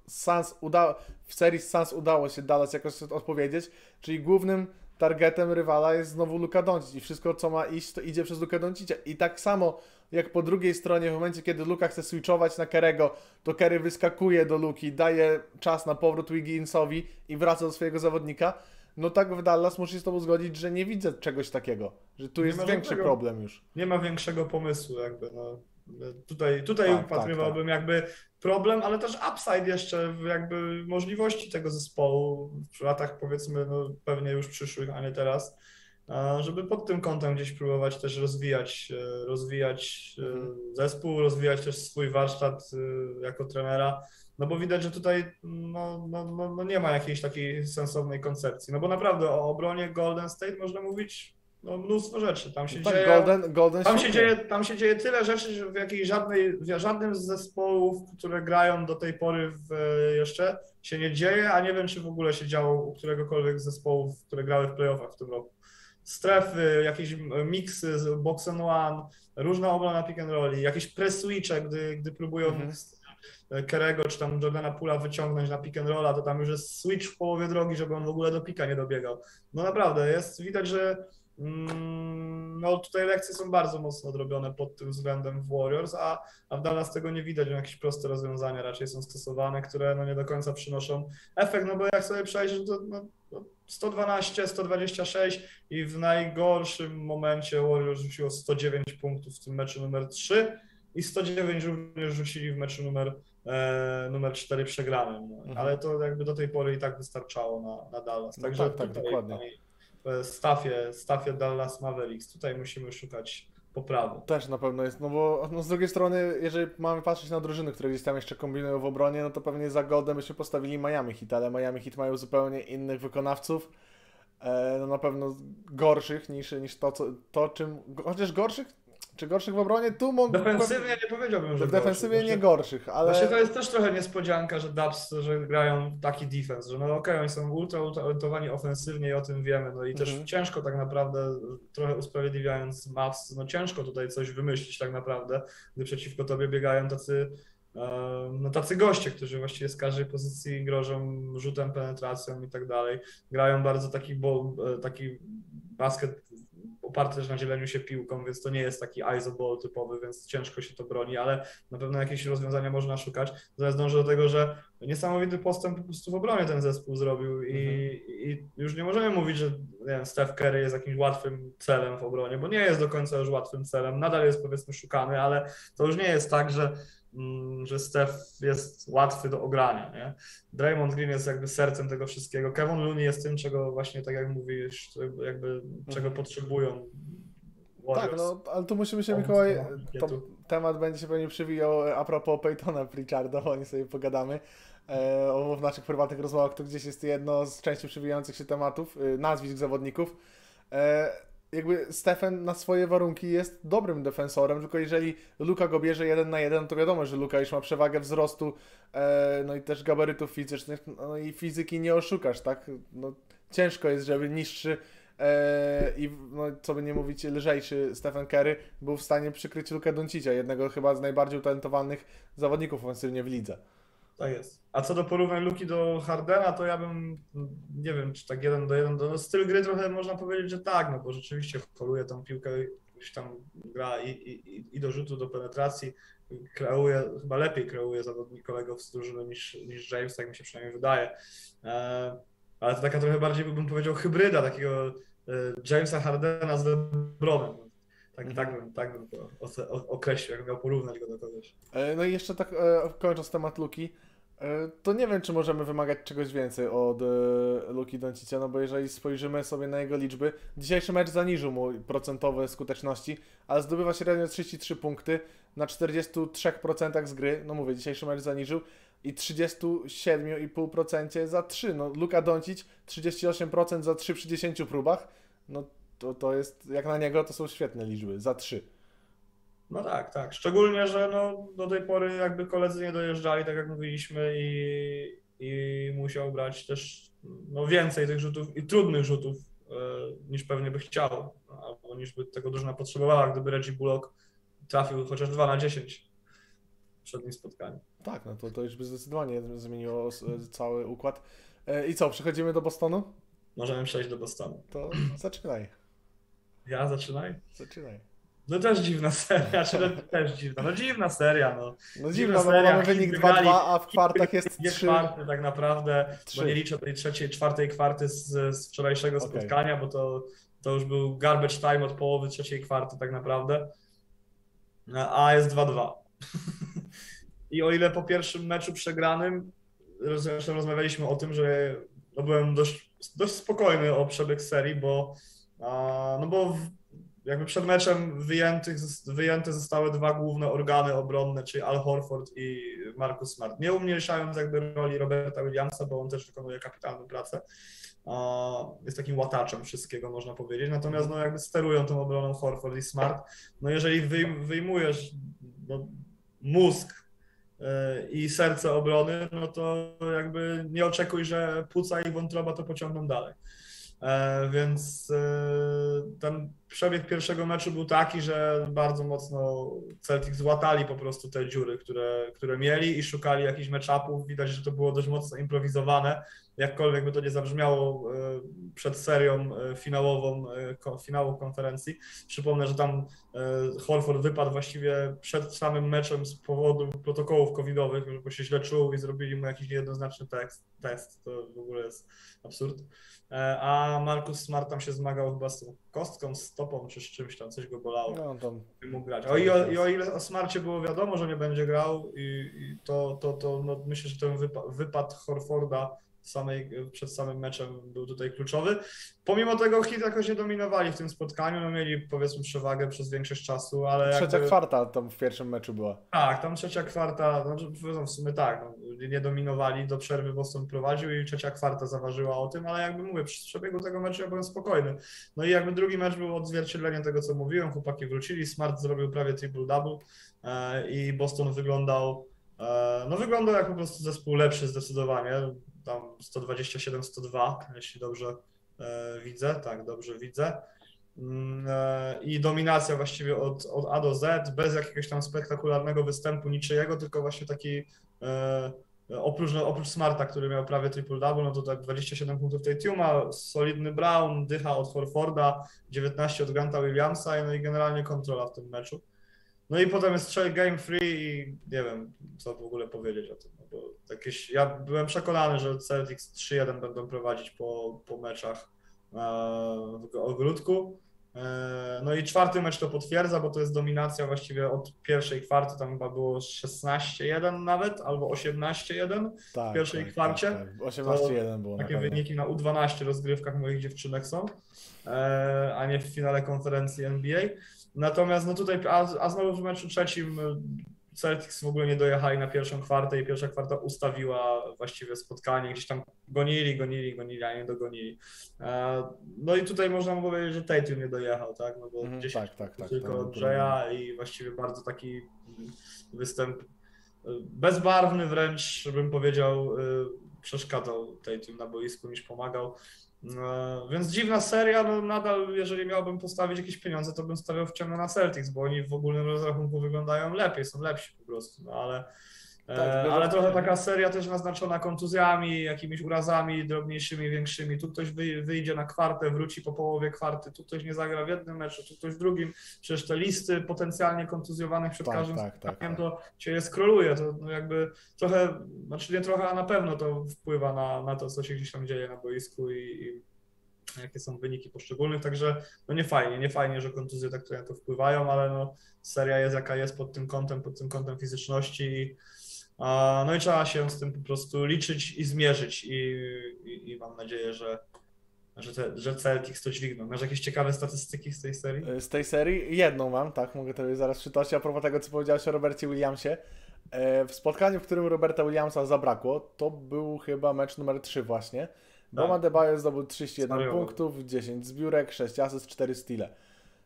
w serii z Suns udało się Dallas jakoś odpowiedzieć, czyli głównym targetem rywala jest znowu Luka Dončić i wszystko, co ma iść, to idzie przez Lukę Dončicia. I tak samo jak po drugiej stronie, w momencie, kiedy Luka chce switchować na Curry'ego, to Curry wyskakuje do Luki, daje czas na powrót Wigginsowi i wraca do swojego zawodnika. No tak w Dallas muszę się z tobą zgodzić, że nie widzę czegoś takiego, że tu jest większy problem już. Nie ma większego pomysłu jakby, no. Tutaj upatrywałbym jakby problem, ale też upside jeszcze, jakby możliwości tego zespołu w latach powiedzmy, no pewnie już przyszłych, a nie teraz. żeby pod tym kątem gdzieś próbować też rozwijać zespół, rozwijać też swój warsztat jako trenera, no bo widać, że tutaj no nie ma jakiejś takiej sensownej koncepcji, no bo naprawdę o obronie Golden State można mówić mnóstwo rzeczy, tam się dzieje tyle rzeczy, w jakiej żadnym z zespołów, które grają do tej pory jeszcze się nie dzieje, a nie wiem, czy w ogóle się działo u któregokolwiek z zespołów, które grały w playoffach w tym roku. Strefy, jakieś miksy z box and one, różna obrona pick and rolli, jakieś press switche, gdy próbują Kerego czy tam Jordana Poola wyciągnąć na pick and rolla, to tam już jest switch w połowie drogi, żeby on w ogóle do pika nie dobiegał. No naprawdę, widać, że tutaj lekcje są bardzo mocno odrobione pod tym względem w Warriors, a w Dallas tego nie widać, jakieś proste rozwiązania raczej są stosowane, które nie do końca przynoszą efekt, bo jak sobie przejrzysz, to 112, 126 i w najgorszym momencie Warriors rzuciło 109 punktów w tym meczu numer 3 i 109 również rzucili w meczu numer 4 przegranym, ale to jakby do tej pory i tak wystarczało na Dallas. Także tak, dokładnie. Stafie Dallas Mavericks. Tutaj musimy szukać poprawy. Też na pewno jest, bo z drugiej strony, jeżeli mamy patrzeć na drużyny, które gdzieś tam jeszcze kombinują w obronie, to pewnie za Golden byśmy postawili Miami Heat, ale Miami Heat mają zupełnie innych wykonawców, na pewno gorszych niż to, czym... Chociaż gorszych? Czy gorszych w obronie? Defensywnie nie powiedziałbym, że defensywnie gorszych. Nie gorszych, ale... Właśnie to jest też trochę niespodzianka, że Dubs, że grają taki defense, że okej, oni są ultra utalentowani ofensywnie i o tym wiemy, i też ciężko tak naprawdę, trochę usprawiedliwiając Mavs, ciężko tutaj coś wymyślić tak naprawdę, gdy przeciwko tobie biegają tacy goście, którzy właściwie z każdej pozycji grożą rzutem, penetracją i tak dalej. Grają bardzo taki basket oparty też na dzieleniu się piłką, więc to nie jest taki iso ball typowy, więc ciężko się to broni, ale na pewno jakieś rozwiązania można szukać. Zaraz dążę do tego, że niesamowity postęp po prostu w obronie ten zespół zrobił i już nie możemy mówić, że Steph Curry jest jakimś łatwym celem w obronie, bo nie jest do końca już łatwym celem, nadal jest powiedzmy szukany, ale to już nie jest tak, że Steph jest łatwy do ogrania, nie? Draymond Green jest jakby sercem tego wszystkiego, Kevin Looney jest tym, czego właśnie, tak jak mówisz, jakby czego potrzebują Warriors. Tak, ale tu musimy się, Mikołaj, temat będzie się pewnie przywijał a propos Paytona Pritcharda, bo o nim sobie pogadamy, w naszych prywatnych rozmowach to gdzieś jest jedno z częściej przywijających się tematów, nazwisk zawodników. Jakby Stephen na swoje warunki jest dobrym defensorem, tylko jeżeli Luka go bierze 1 na 1, to wiadomo, że Luka już ma przewagę wzrostu, i też gabarytów fizycznych, i fizyki nie oszukasz, tak? Ciężko jest, żeby niższy i co by nie mówić, lżejszy Stephen Curry był w stanie przykryć Lukę Dončicia, jednego chyba z najbardziej utalentowanych zawodników ofensywnie w lidze. Tak jest. A co do porównań Luki do Hardena, to ja bym, nie wiem, czy tak 1 do 1, styl gry trochę można powiedzieć, że tak, bo rzeczywiście holuje tą piłkę, gdzieś tam gra i do rzutu, do penetracji, chyba lepiej kreuje zawodnikowego w drużyny niż James, tak mi się przynajmniej wydaje. Ale to taka trochę bardziej, bym powiedział, hybryda takiego Jamesa Hardena z LeBronem. Tak bym to określił, jakbym miał porównać go do kogoś. I jeszcze tak kończąc temat Luki, to nie wiem, czy możemy wymagać czegoś więcej od Luki Dončicia, bo jeżeli spojrzymy sobie na jego liczby, dzisiejszy mecz zaniżył mu procentowe skuteczności, ale zdobywa średnio 33 punkty na 43% z gry, mówię, dzisiejszy mecz zaniżył, i 37,5% za 3, Luka Dončić 38% za 3 przy 10 próbach, to jest, jak na niego, to są świetne liczby, za 3. Tak. Szczególnie, że do tej pory jakby koledzy nie dojeżdżali, tak jak mówiliśmy, i musiał brać też więcej tych rzutów i trudnych rzutów niż pewnie by chciał, albo niż by tego drużyna potrzebowała, gdyby Reggie Bullock trafił chociaż 2 na 10 w przednim spotkaniu. Tak, to już by zdecydowanie zmieniło cały układ. I co, przechodzimy do Bostonu? Możemy przejść do Bostonu. To zaczynaj. Ja zaczynaj? Zaczynaj. Też dziwna seria, dziwna seria, bo mamy wynik 2-2, a w kwartach jest 3. Kwarty tak naprawdę, 3. Bo nie liczę tej czwartej kwarty z wczorajszego spotkania, bo to już był garbage time od połowy trzeciej kwarty tak naprawdę, a jest 2-2. I o ile po pierwszym meczu przegranym, zresztą rozmawialiśmy o tym, że byłem dość spokojny o przebieg serii, bo No bo jakby przed meczem wyjęte zostały dwa główne organy obronne, czyli Al Horford i Marcus Smart. Nie umniejszając jakby roli Roberta Williamsa, bo on też wykonuje kapitalną pracę. Jest takim łataczem wszystkiego, można powiedzieć. Natomiast no jakby sterują tą obroną Horford i Smart. No jeżeli wyjmujesz no, mózg i serce obrony, no to jakby nie oczekuj, że płuca i wątroba to pociągną dalej. Więc ten przebieg pierwszego meczu był taki, że bardzo mocno Celtics złatali po prostu te dziury, które mieli i szukali jakichś matchupów. Widać, że to było dość mocno improwizowane, jakkolwiek by to nie zabrzmiało przed serią finałową, finału konferencji. Przypomnę, że tam Horford wypadł właściwie przed samym meczem z powodu protokołów covidowych, bo się źle czuł i zrobili mu jakiś niejednoznaczny test. To w ogóle jest absurd. A Marcus Smart tam się zmagał chyba z kostką, stopą czy z czymś tam, coś go bolało, no, tam mógł grać. O ile o Smarcie było wiadomo, że nie będzie grał i to no, myślę, że ten wypad Horforda przed samym meczem był tutaj kluczowy. Pomimo tego Heat jakoś nie dominowali w tym spotkaniu, no mieli powiedzmy przewagę przez większość czasu, ale... Trzecia kwarta tam w pierwszym meczu była. Tak, tam trzecia kwarta, no, w sumie tak, no, nie dominowali, do przerwy Boston prowadził i trzecia kwarta zaważyła o tym, ale jakby mówię, przy przebiegu tego meczu ja byłem spokojny. No i jakby drugi mecz był odzwierciedleniem tego, co mówiłem, chłopaki wrócili, Smart zrobił prawie triple-double i Boston wyglądał jak po prostu zespół lepszy zdecydowanie. Tam 127-102, jeśli dobrze widzę, tak, dobrze widzę. I dominacja właściwie od A do Z, bez jakiegoś tam spektakularnego występu niczyjego, tylko właśnie taki, oprócz Smarta, który miał prawie triple-double, no to tak 27 punktów Tatuma, solidny Brown, dycha od Horforda, 19 od Granta Williamsa, no i generalnie kontrola w tym meczu. No i potem jest game free i nie wiem, co w ogóle powiedzieć o tym, no bo jakieś, ja byłem przekonany, że Celtics 3-1 będą prowadzić po meczach w grudniu. No i czwarty mecz to potwierdza, bo to jest dominacja właściwie od pierwszej kwarty, tam chyba było 16-1 nawet, albo 18-1 w pierwszej kwarcie. Tak. 18-1 było. Takie wyniki na U12 rozgrywkach moich dziewczynek są, a nie w finale konferencji NBA. Natomiast no tutaj, a znowu w meczu trzecim Celtics w ogóle nie dojechali na pierwszą kwartę i pierwsza kwarta ustawiła właściwie spotkanie, gdzieś tam gonili, a nie dogonili. No i tutaj można powiedzieć, że Tatum nie dojechał, tak? No bo 10 tylko od Jaya i właściwie bardzo taki występ bezbarwny wręcz, bym powiedział, przeszkadzał Tatum na boisku niż pomagał. Więc dziwna seria, no nadal jeżeli miałbym postawić jakieś pieniądze, to bym stawiał w ciemno na Celtics, bo oni w ogólnym rozrachunku wyglądają lepiej, są lepsi po prostu, no ale, ale trochę taka seria też naznaczona kontuzjami, jakimiś urazami drobniejszymi, większymi, tu ktoś wyjdzie na kwartę, wróci po połowie kwarty, tu ktoś nie zagra w jednym meczu, tu ktoś w drugim, przecież te listy potencjalnie kontuzjowanych przed każdym spotkaniem to się je skroluje, to no jakby trochę, znaczy nie trochę, a na pewno to wpływa na to, co się gdzieś tam dzieje na boisku i jakie są wyniki poszczególnych, także no nie fajnie, że kontuzje tak tutaj na to wpływają, ale no seria jest jaka jest pod tym kątem fizyczności. No i trzeba się z tym po prostu liczyć i zmierzyć i mam nadzieję, że Celtics to dźwigną. Masz jakieś ciekawe statystyki z tej serii? Z tej serii? Jedną mam, tak, mogę to zaraz czytać. A propos tego, co powiedziałeś o Robercie Williamsie, w spotkaniu, w którym Roberta Williamsa zabrakło, to był chyba mecz numer 3 właśnie, bo Bam Adebayo zdobył 31 punktów, 10 zbiórek, 6 asyst, 4 steale.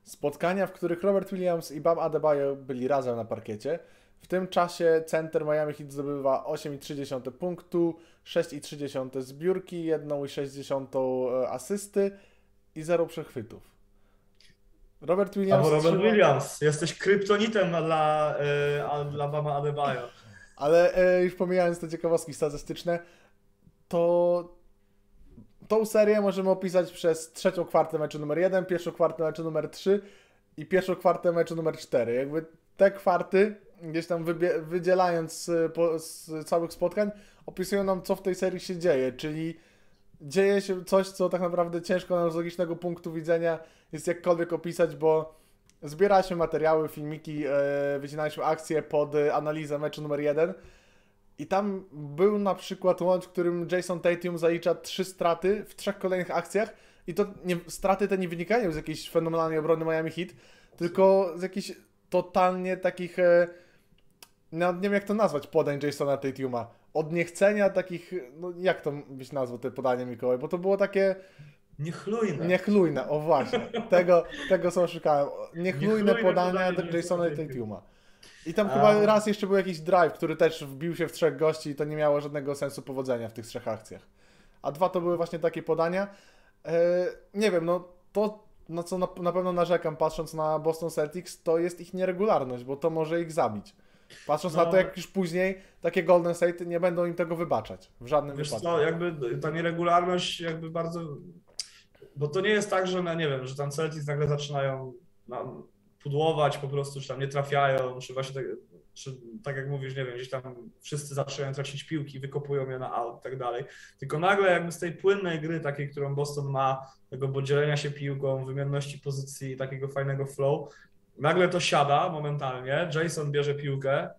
Spotkania, w których Robert Williams i Bam Adebayo byli razem na parkiecie, w tym czasie center Miami Heat zdobywa 8,3 punktu, 6,3 zbiórki, 1,6 asysty i 0 przechwytów. Robert Williams, jesteś kryptonitem dla Bama Adebayo. Ale już pomijając te ciekawostki statystyczne, to tą serię możemy opisać przez trzecią kwartę meczu numer 1, pierwszą kwartę meczu numer 3 i pierwszą kwartę meczu numer 4. Jakby te kwarty, gdzieś tam wydzielając z całych spotkań, opisują nam, co w tej serii się dzieje, czyli dzieje się coś, co tak naprawdę ciężko nam z logicznego punktu widzenia jest jakkolwiek opisać, bo zbieraliśmy materiały, filmiki, wycinaliśmy akcje pod analizę meczu numer 1 i tam był na przykład moment, w którym Jayson Tatum zalicza 3 straty w 3 kolejnych akcjach I to nie, straty te nie wynikają z jakiejś fenomenalnej obrony Miami Heat, tylko z jakichś totalnie takich, no, nie wiem jak to nazwać, podań Jaysona Tatuma. Od niechcenia takich, no jak to byś nazwał te podanie, Mikołaj, bo to było takie... Niechlujne. Niechlujne, o właśnie. Tego co szukałem. Niechlujne podania Jaysona Tatuma. I tam chyba raz jeszcze był jakiś drive, który też wbił się w trzech gości i to nie miało żadnego sensu powodzenia w tych trzech akcjach. A dwa to były właśnie takie podania. Nie wiem, no to, na co na pewno narzekam patrząc na Boston Celtics, to jest ich nieregularność, bo to może ich zabić. Patrząc na to, jak już później takie Golden State nie będą im tego wybaczać w żadnym wypadku. Wiesz co, jakby ta nieregularność jakby bardzo... Bo to nie jest tak, że no, nie wiem, że tam Celtics nagle zaczynają pudłować po prostu, czy tam nie trafiają, czy właśnie tak, czy, tak jak mówisz, nie wiem, gdzieś tam wszyscy zaczynają tracić piłki, wykopują je na out i tak dalej. Tylko nagle jakby z tej płynnej gry takiej, którą Boston ma, tego podzielenia się piłką, wymienności pozycji, takiego fajnego flow, nagle to siada momentalnie, Jayson bierze piłkę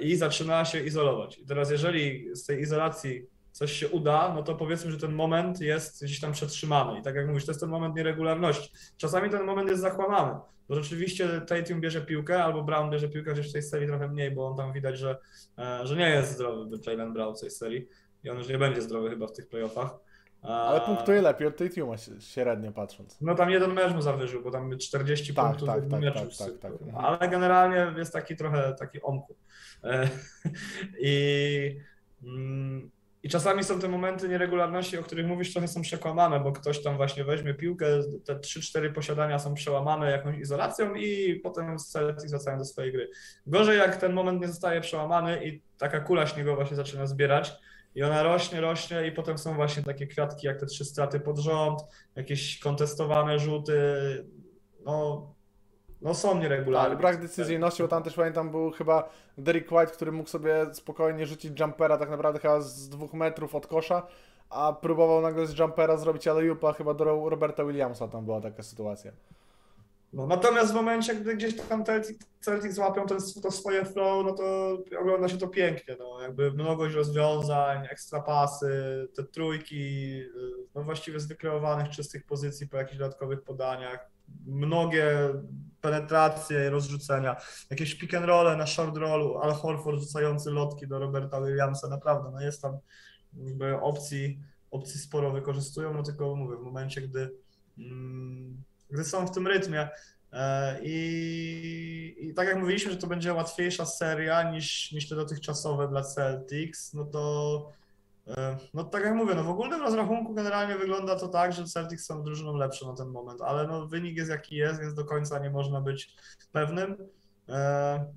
i zaczyna się izolować. I teraz jeżeli z tej izolacji coś się uda, no to powiedzmy, że ten moment jest gdzieś tam przetrzymany. I tak jak mówisz, to jest ten moment nieregularności. Czasami ten moment jest zakłamany, bo rzeczywiście Tatum bierze piłkę albo Brown bierze piłkę, gdzieś w tej serii trochę mniej, bo on tam widać, że nie jest zdrowy Jaylen Brown w tej serii i on już nie będzie zdrowy chyba w tych playoffach. Ale punktuje lepiej od Tatuma średnio patrząc. No tam jeden mecz mu zawyżył, bo tam 40 punktów w jednym meczu. Ale generalnie jest taki trochę taki omku. I czasami są te momenty nieregularności, o których mówisz, trochę są przekłamane, bo ktoś tam właśnie weźmie piłkę, te 3-4 posiadania są przełamane jakąś izolacją i potem Celtics wracają do swojej gry. Gorzej jak ten moment nie zostaje przełamany i taka kula śniegowa się zaczyna zbierać i ona rośnie, rośnie i potem są właśnie takie kwiatki jak te 3 straty pod rząd, jakieś kontestowane rzuty, no są nieregularne. Tak, brak decyzyjności, bo tam też pamiętam był chyba Derrick White, który mógł sobie spokojnie rzucić jumpera tak naprawdę chyba z 2 metrów od kosza, a próbował nagle z jumpera zrobić alley-oopa, chyba do Roberta Williamsa tam była taka sytuacja. No, natomiast w momencie, gdy gdzieś tam Celtics złapią to swoje flow, no to ogląda się to pięknie, no jakby mnogość rozwiązań, ekstra pasy, te trójki, no właściwie z wykreowanych czystych pozycji po jakichś dodatkowych podaniach, mnogie penetracje, rozrzucenia, jakieś pick and rolle na short rollu, Al Horford rzucający lotki do Roberta Williamsa, naprawdę, no jest tam jakby opcji sporo wykorzystują, no tylko mówię, w momencie, gdy są w tym rytmie i tak jak mówiliśmy, że to będzie łatwiejsza seria niż te dotychczasowe dla Celtics, no to tak jak mówię, no w ogólnym rozrachunku generalnie wygląda to tak, że Celtics są drużyną lepszą na ten moment, ale no wynik jest jaki jest, więc do końca nie można być pewnym.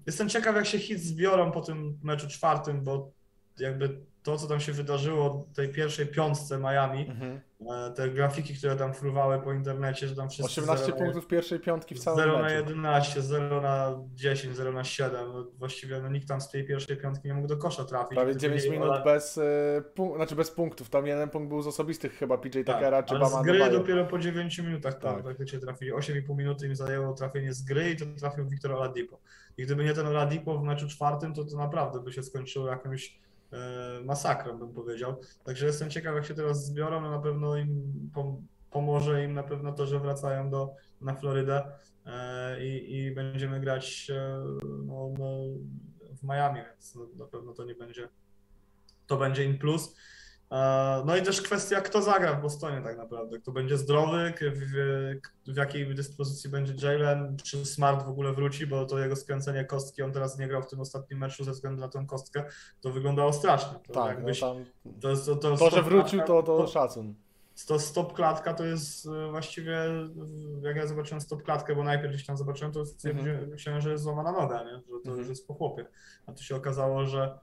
Jestem ciekaw jak się Heat zbiorą po tym meczu 4, bo jakby to co tam się wydarzyło w tej pierwszej piątce Miami, te grafiki, które tam fruwały po internecie, że tam wszyscy 18 punktów pierwszej piątki w całym 0 na 11, 0 na 10, 0 na 7, no właściwie no, nikt tam z tej pierwszej piątki nie mógł do kosza trafić. Prawie 9 minut bez punktów, tam jeden punkt był z osobistych chyba PJ Tuckera czy Bama Adebayo. Ale z gry dopiero po 9 minutach tam praktycznie trafili, 8,5 minuty im zajęło trafienie z gry i to trafił Victor Oladipo. I gdyby nie ten Oladipo w meczu 4, to naprawdę by się skończyło jakimś masakrą, bym powiedział. Także jestem ciekaw, jak się teraz zbiorą, no na pewno im pomoże im na pewno to, że wracają na Florydę i będziemy grać w Miami, więc na pewno to będzie im plus. No i też kwestia, kto zagra w Bostonie tak naprawdę, kto będzie zdrowy, w jakiej dyspozycji będzie Jaylen, czy Smart w ogóle wróci, bo to jego skręcenie kostki, on teraz nie grał w tym ostatnim meczu ze względu na tą kostkę, to wyglądało strasznie. To tak, jakbyś, no tam, to że wrócił, klatka, to szacun. To stop klatka to jest właściwie, jak ja zobaczyłem stop klatkę, bo najpierw gdzieś tam zobaczyłem, to myślałem, że jest złamana noga, nie? Że to już jest po chłopie, a tu się okazało, że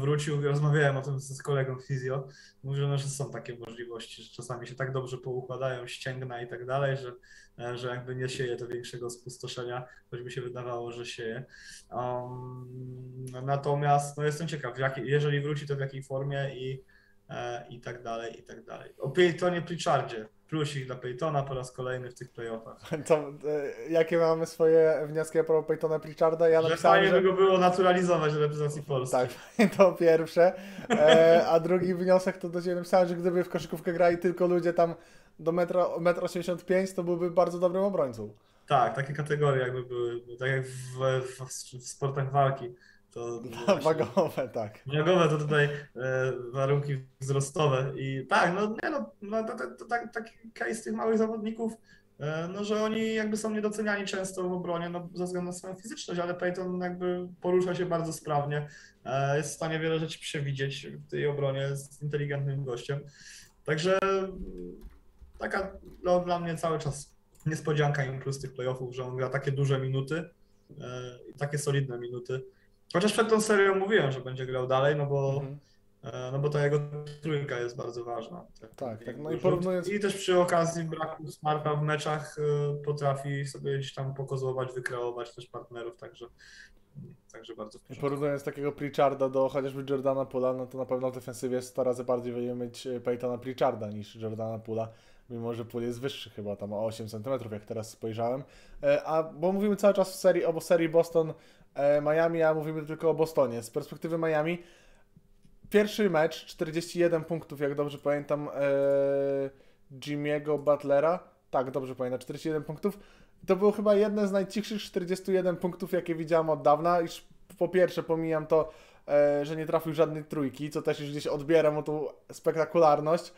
wrócił, rozmawiałem o tym z kolegą fizjo, mówiono, że są takie możliwości, że czasami się tak dobrze poukładają ścięgna i tak dalej, że jakby nie sieje to większego spustoszenia, choćby się wydawało, że sieje. Natomiast no jestem ciekaw, jeżeli wróci, to w jakiej formie i tak dalej, i tak dalej. O Paytonie Pritchardzie. plusik dla Paytona po raz kolejny w tych playoffach. To, jakie mamy swoje wnioski a propos Paytona Pritcharda? Ja napisałem, że fajnie by go było naturalizować w reprezentacji Polski. Tak, to pierwsze. A drugi wniosek to do Ciebie napisałem, że gdyby w koszykówkę grali tylko ludzie tam do 1,85 m, to byłby bardzo dobrym obrońcą. Tak, takie kategorie jakby były, tak jak w sportach walki. To wagowe, tak. Wagowe to tutaj warunki wzrostowe i tak, taki case tych małych zawodników, że oni jakby są niedoceniani często w obronie ze względu na swoją fizyczność, ale Payton jakby porusza się bardzo sprawnie, jest w stanie wiele rzeczy przewidzieć w tej obronie, jest inteligentnym gościem. Także taka dla mnie cały czas niespodzianka im plus tych playoffów, że on gra takie duże minuty i takie solidne minuty. Chociaż przed tą serią mówiłem, że będzie grał dalej, bo ta jego trójka jest bardzo ważna. Tak. No i porównując... I też przy okazji braku Smarta w meczach potrafi sobie gdzieś tam pokozłować, wykreować też partnerów, także bardzo proszę. Porównując takiego Pritcharda do chociażby Jordana Poola, to na pewno w defensywie 100 razy bardziej będziemy mieć Paytona Pritcharda niż Jordana Poola, mimo że Poole jest wyższy chyba tam o 8 cm, jak teraz spojrzałem. Bo mówimy cały czas o serii Boston Miami, a mówimy tylko o Bostonie. Z perspektywy Miami pierwszy mecz, 41 punktów, jak dobrze pamiętam, Jimmy'ego Butlera. Tak, dobrze pamiętam, 41 punktów. To było chyba jedne z najcichszych 41 punktów, jakie widziałem od dawna. Iż po pierwsze pomijam to, że nie trafił żadnej trójki, co też już gdzieś odbiera mu tą spektakularność.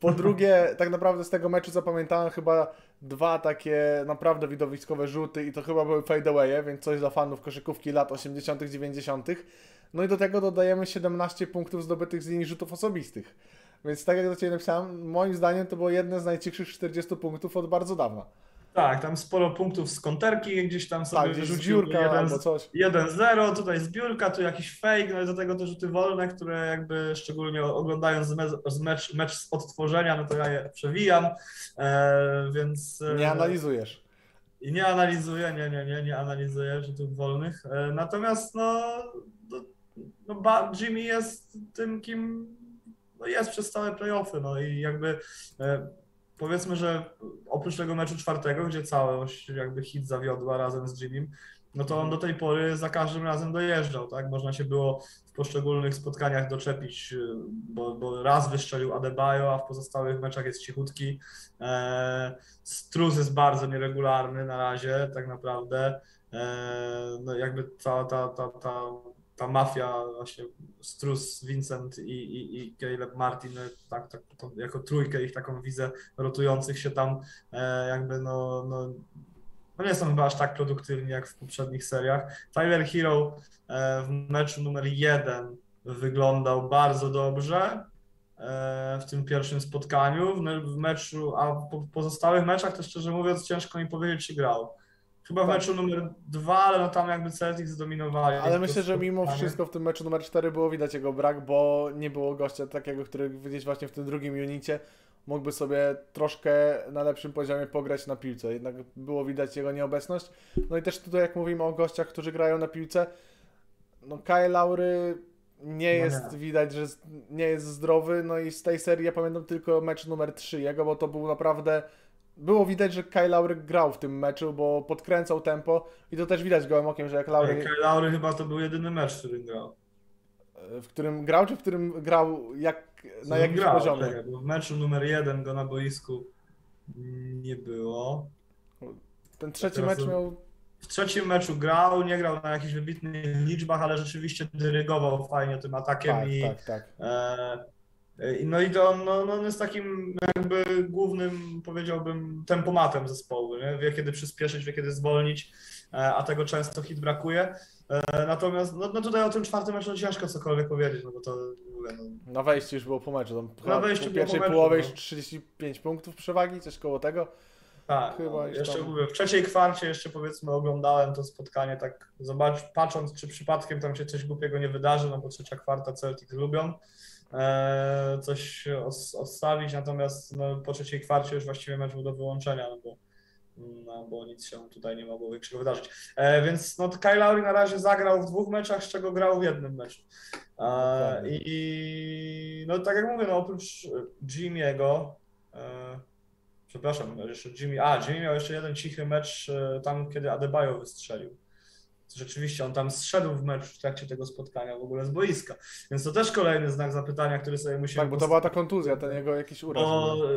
Po drugie, tak naprawdę z tego meczu zapamiętałem chyba dwa takie naprawdę widowiskowe rzuty i to chyba były fadeaway'e, więc coś dla fanów koszykówki lat 80., 90. No i do tego dodajemy 17 punktów zdobytych z linii rzutów osobistych. Więc tak jak do Ciebie napisałem, moim zdaniem to było jedne z najcichszych 40 punktów od bardzo dawna. Tak, tam sporo punktów z konterki, gdzieś tam sobie wyrzucił 1-0, tutaj z biurka, tu jakiś fake, no i do tego te rzuty wolne, które jakby szczególnie oglądając mecz z odtworzenia, no to ja je przewijam, więc... Nie analizujesz. Nie analizuję rzutów wolnych, natomiast Jimmy jest tym, kim jest przez całe playoffy, i jakby... Powiedzmy, że oprócz tego meczu czwartego, gdzie całość jakby hit zawiodła razem z Jimmym, to on do tej pory za każdym razem dojeżdżał, tak? Można się było w poszczególnych spotkaniach doczepić, bo raz wystrzelił Adebayo, a w pozostałych meczach jest cichutki. Strus jest bardzo nieregularny na razie tak naprawdę. Jakby cała ta mafia, właśnie Strus, Vincent i Caleb Martin, jako trójkę ich taką widzę rotujących się tam, nie są chyba aż tak produktywni jak w poprzednich seriach. Tyler Hero w meczu numer 1 wyglądał bardzo dobrze w tym pierwszym spotkaniu, w meczu, a po pozostałych meczach to szczerze mówiąc ciężko mi powiedzieć, czy grał. Chyba w meczu numer 2, ale tam jakby Celtics zdominowali. Ale myślę, że mimo wszystko w tym meczu numer 4 było widać jego brak, bo nie było gościa takiego, który gdzieś właśnie w tym drugim unicie mógłby sobie troszkę na lepszym poziomie pograć na piłce. Jednak było widać jego nieobecność. No i też tutaj jak mówimy o gościach, którzy grają na piłce, Kyle Lowry widać, że nie jest zdrowy. No i z tej serii ja pamiętam tylko mecz numer 3 jego, bo to był naprawdę... Było widać, że Kyle Lowry grał w tym meczu, bo podkręcał tempo i to też widać gołym okiem, że jak Lowry... Kyle Lowry chyba to był jedyny mecz, w którym grał. W którym grał, czy w którym grał na jakimś poziomie? W meczu numer 1 go na boisku nie było. Ten trzeci mecz miał... W trzecim meczu grał, nie grał na jakichś wybitnych liczbach, ale rzeczywiście dyrygował fajnie tym atakiem. On jest takim jakby głównym, powiedziałbym, tempomatem zespołu, nie? Wie kiedy przyspieszyć, wie kiedy zwolnić, a tego często hit brakuje. Natomiast tutaj o tym czwartym meczu ciężko cokolwiek powiedzieć, bo to mówię, Na wejściu już było po meczu, po pierwszej połowie już 35 punktów przewagi, coś koło tego. Tak, w trzeciej kwarcie jeszcze powiedzmy oglądałem to spotkanie, tak patrząc, czy przypadkiem tam się coś głupiego nie wydarzy, bo trzecia kwarta Celtics lubią coś odstawić, natomiast po trzeciej kwarcie już właściwie mecz był do wyłączenia, bo nic się tutaj nie mogło większego wydarzyć. Więc Kyle Lowry na razie zagrał w 2 meczach, z czego grał w 1 meczu. I tak jak mówię, oprócz Jimmy'ego Przepraszam, jeszcze Jimmy. Jimmy miał jeszcze jeden cichy mecz tam, kiedy Adebayo wystrzelił. Rzeczywiście on tam zszedł w meczu w trakcie tego spotkania w ogóle z boiska. Więc to też kolejny znak zapytania, który sobie musimy... Tak, bo to była ta kontuzja, ten jego jakiś uraz.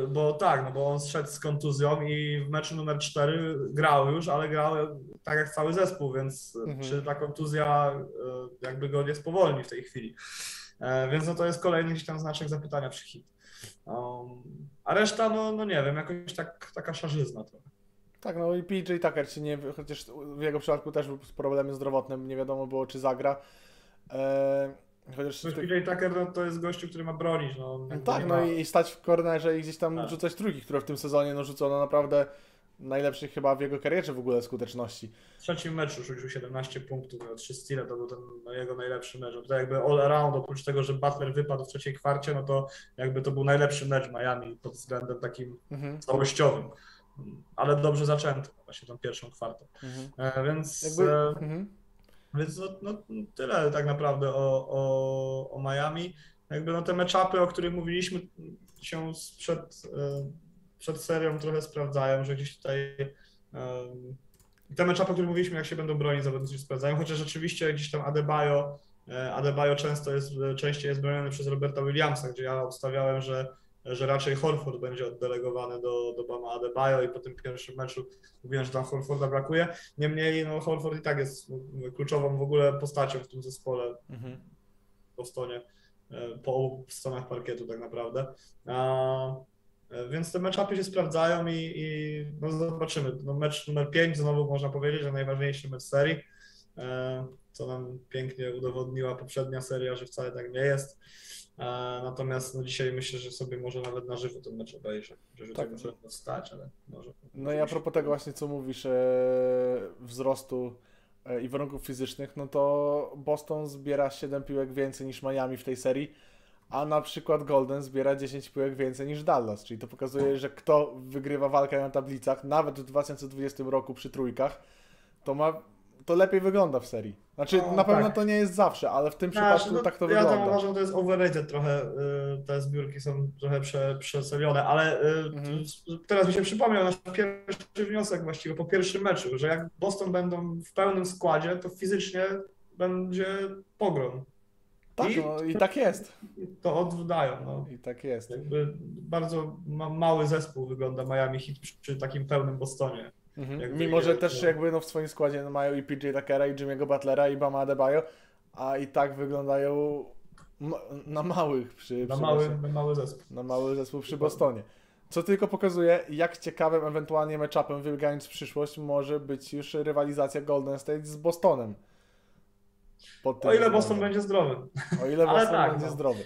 Bo tak, no bo on zszedł z kontuzją i w meczu numer 4 grał już, ale grał tak jak cały zespół, więc czy ta kontuzja jakby go nie spowolni w tej chwili. Więc no to jest kolejny gdzieś tam znaczek zapytania przy hit. A reszta, no nie wiem, jakoś tak, taka szarzyzna trochę. Tak, no i PJ Tucker, czy nie, chociaż w jego przypadku też był problem zdrowotny, nie wiadomo było, czy zagra. Chociaż PJ Tucker to jest gościu, który ma bronić. I stać w kornerze i gdzieś tam rzucać trójki, które w tym sezonie rzucono naprawdę najlepszych chyba w jego karierze w ogóle skuteczności. W trzecim meczu rzucił 17 punktów, miał 3 steale, to był ten jego najlepszy mecz. To jakby all around, oprócz tego, że Butler wypadł w trzeciej kwarcie, no to jakby to był najlepszy mecz Miami pod względem takim całościowym. Ale dobrze zaczęto właśnie tą pierwszą kwartę. Więc tyle tak naprawdę o Miami. Jakby te matchupy, o których mówiliśmy, się przed serią trochę sprawdzają, że gdzieś tutaj te matchupy, o których mówiliśmy, jak się będą bronić, zawodnicy się sprawdzają, chociaż rzeczywiście gdzieś tam Adebayo częściej jest broniony przez Roberta Williamsa, gdzie ja obstawiałem, że raczej Horford będzie oddelegowany do Bama Adebayo i po tym pierwszym meczu mówiłem, że tam Horforda brakuje. Niemniej Horford i tak jest kluczową w ogóle postacią w tym zespole po obu stronach parkietu tak naprawdę. Więc te matchupy się sprawdzają i zobaczymy. Mecz numer 5 znowu można powiedzieć, że najważniejszy mecz serii, co nam pięknie udowodniła poprzednia seria, że wcale tak nie jest. Natomiast dzisiaj myślę, że sobie może nawet na żywo ten mecz obejrzę, że tak może wstać, ale może... No i a propos tego właśnie, co mówisz, wzrostu i warunków fizycznych, no to Boston zbiera 7 piłek więcej niż Miami w tej serii, a na przykład Golden zbiera 10 piłek więcej niż Dallas, czyli to pokazuje, że kto wygrywa walkę na tablicach, nawet w 2020 roku przy trójkach, to lepiej wygląda w serii. Na pewno tak. To nie jest zawsze, ale w tym przypadku tak to wygląda. Ja tam uważam, że to jest overrated trochę, te zbiórki są trochę przesolione, ale teraz mi się przypomniał nasz pierwszy wniosek właściwie po pierwszym meczu, że jak Boston będą w pełnym składzie, to fizycznie będzie pogrom. Tak, i tak jest. To oddają. I tak jest. Jakby bardzo mały zespół wygląda Miami Heat przy takim pełnym Bostonie. Mimo, że też w swoim składzie mają i PJ Tuckera, i Jimmy'ego Butlera, i Bama Adebayo, a i tak wyglądają na małych mały zespół przy Bostonie. Co tylko pokazuje, jak ciekawym ewentualnie matchupem, wybiegając w przyszłość, może być już rywalizacja Golden State z Bostonem. O ile Boston będzie zdrowy. Zdrowy.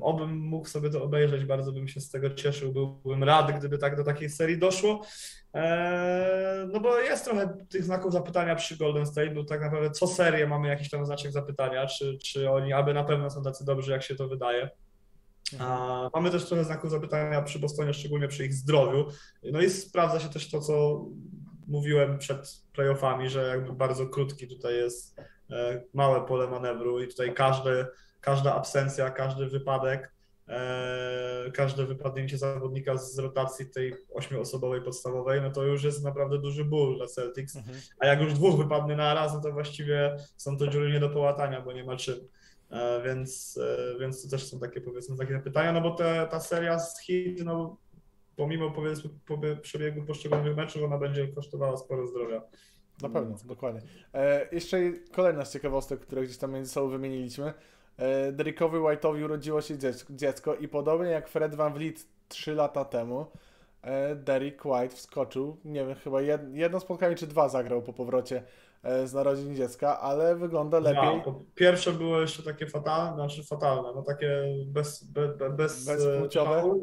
Obym mógł sobie to obejrzeć, bardzo bym się z tego cieszył, byłbym rad, gdyby tak do takiej serii doszło, bo jest trochę tych znaków zapytania przy Golden State, bo tak naprawdę co serię mamy jakiś tam znaczek zapytania, czy oni aby na pewno są tacy dobrzy, jak się to wydaje. Mamy też trochę znaków zapytania przy Bostonie, szczególnie przy ich zdrowiu, no i sprawdza się też to, co mówiłem przed playoffami, że jakby bardzo krótki tutaj jest, małe pole manewru i tutaj każda absencja, każdy wypadek, każde wypadnięcie zawodnika z rotacji tej 8-osobowej podstawowej, no to już jest naprawdę duży ból dla Celtics, a jak już 2 wypadnie na raz, no to właściwie są to dziury nie do połatania, bo nie ma czym. Więc to też są takie, powiedzmy, takie pytania, bo ta seria z Heat, pomimo, powiedzmy, przebiegu poszczególnych meczów, ona będzie kosztowała sporo zdrowia. Na pewno, dokładnie. Jeszcze kolejna z ciekawostek, które gdzieś tam między sobą wymieniliśmy. Derrickowi White'owi urodziło się dziecko i podobnie jak Fred VanVleet 3 lata temu, Derrick White wskoczył, nie wiem, chyba jedno spotkanie czy 2 zagrał po powrocie z narodzin dziecka, ale wygląda lepiej. Pierwsze było jeszcze takie fatalne, takie bezpłciowe.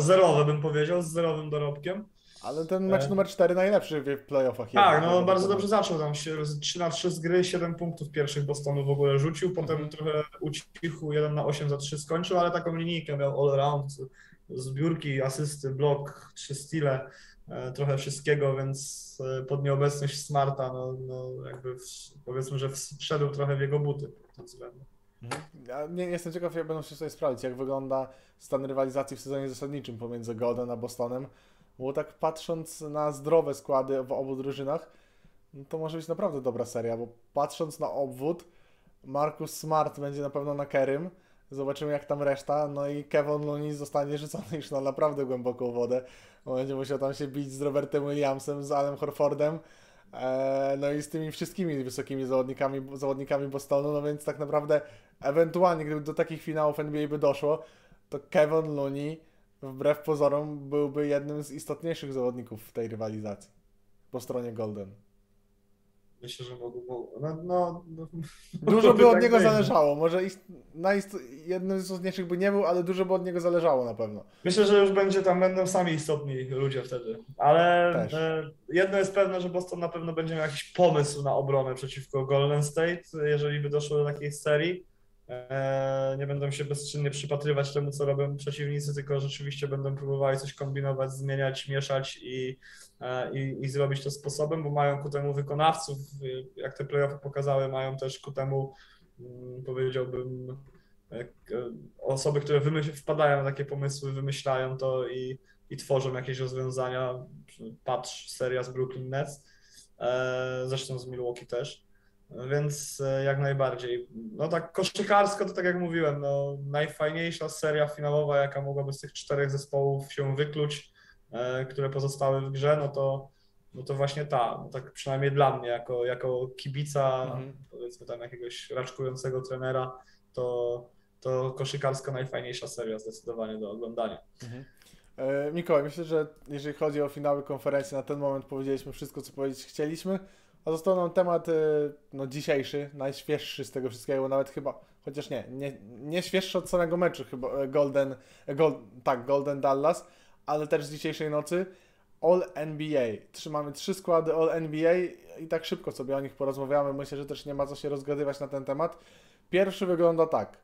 Zerowe bym powiedział, z zerowym dorobkiem. Ale ten mecz numer 4 najlepszy w playoffach. Tak, bardzo dobrze zaczął, tam się 3-3 z gry, 7 punktów pierwszych Bostonu w ogóle rzucił, potem trochę ucichł, 1-8 za 3 skończył, ale taką linijkę miał all around, zbiórki, asysty, blok, 3 steale, trochę wszystkiego, więc pod nieobecność Smarta, powiedzmy, że wszedł trochę w jego buty. Nie, jestem ciekaw, jak będą się sobie sprawdzić, jak wygląda stan rywalizacji w sezonie zasadniczym pomiędzy Golden a Bostonem. Bo tak patrząc na zdrowe składy w obu drużynach, no to może być naprawdę dobra seria, bo patrząc na obwód, Marcus Smart będzie na pewno na Kerrym. Zobaczymy, jak tam reszta. No i Kevin Looney zostanie rzucony już na naprawdę głęboką wodę. On będzie musiał tam się bić z Robertem Williamsem, z Alem Horfordem, no i z tymi wszystkimi wysokimi zawodnikami Bostonu. No więc tak naprawdę ewentualnie, gdyby do takich finałów NBA by doszło, to Kevin Looney wbrew pozorom byłby jednym z istotniejszych zawodników w tej rywalizacji po stronie Golden. Myślę, że mogło. Dużo by od niego zależało. Może jednym z istotniejszych by nie był, ale dużo by od niego zależało na pewno. Myślę, że już będą sami istotni ludzie wtedy. Ale jedno jest pewne, że Boston na pewno będzie miał jakiś pomysł na obronę przeciwko Golden State, jeżeli by doszło do takiej serii. Nie będą się bezczynnie przypatrywać temu, co robią przeciwnicy, tylko rzeczywiście będą próbowali coś kombinować, zmieniać, mieszać i zrobić to sposobem, bo mają ku temu wykonawców, jak te play-offy pokazały, mają też ku temu, powiedziałbym, osoby, które wpadają na takie pomysły, wymyślają to i tworzą jakieś rozwiązania. Patrz, seria z Brooklyn Nets, zresztą z Milwaukee też. Więc jak najbardziej. No tak koszykarsko to tak jak mówiłem, no najfajniejsza seria finałowa, jaka mogłaby z tych czterech zespołów się wykluć, które pozostały w grze, no to właśnie ta, no tak przynajmniej dla mnie, jako kibica, powiedzmy tam jakiegoś raczkującego trenera, to koszykarsko najfajniejsza seria zdecydowanie do oglądania. Mikołaj, myślę, że jeżeli chodzi o finały konferencji, na ten moment powiedzieliśmy wszystko, co powiedzieć chcieliśmy. A został nam temat dzisiejszy, najświeższy z tego wszystkiego, nawet chyba, chociaż nie świeższy od samego meczu, chyba Golden Dallas, ale też z dzisiejszej nocy All NBA. Mamy 3 składy All NBA i tak szybko sobie o nich porozmawiamy. Myślę, że też nie ma co się rozgadywać na ten temat. Pierwszy wygląda tak.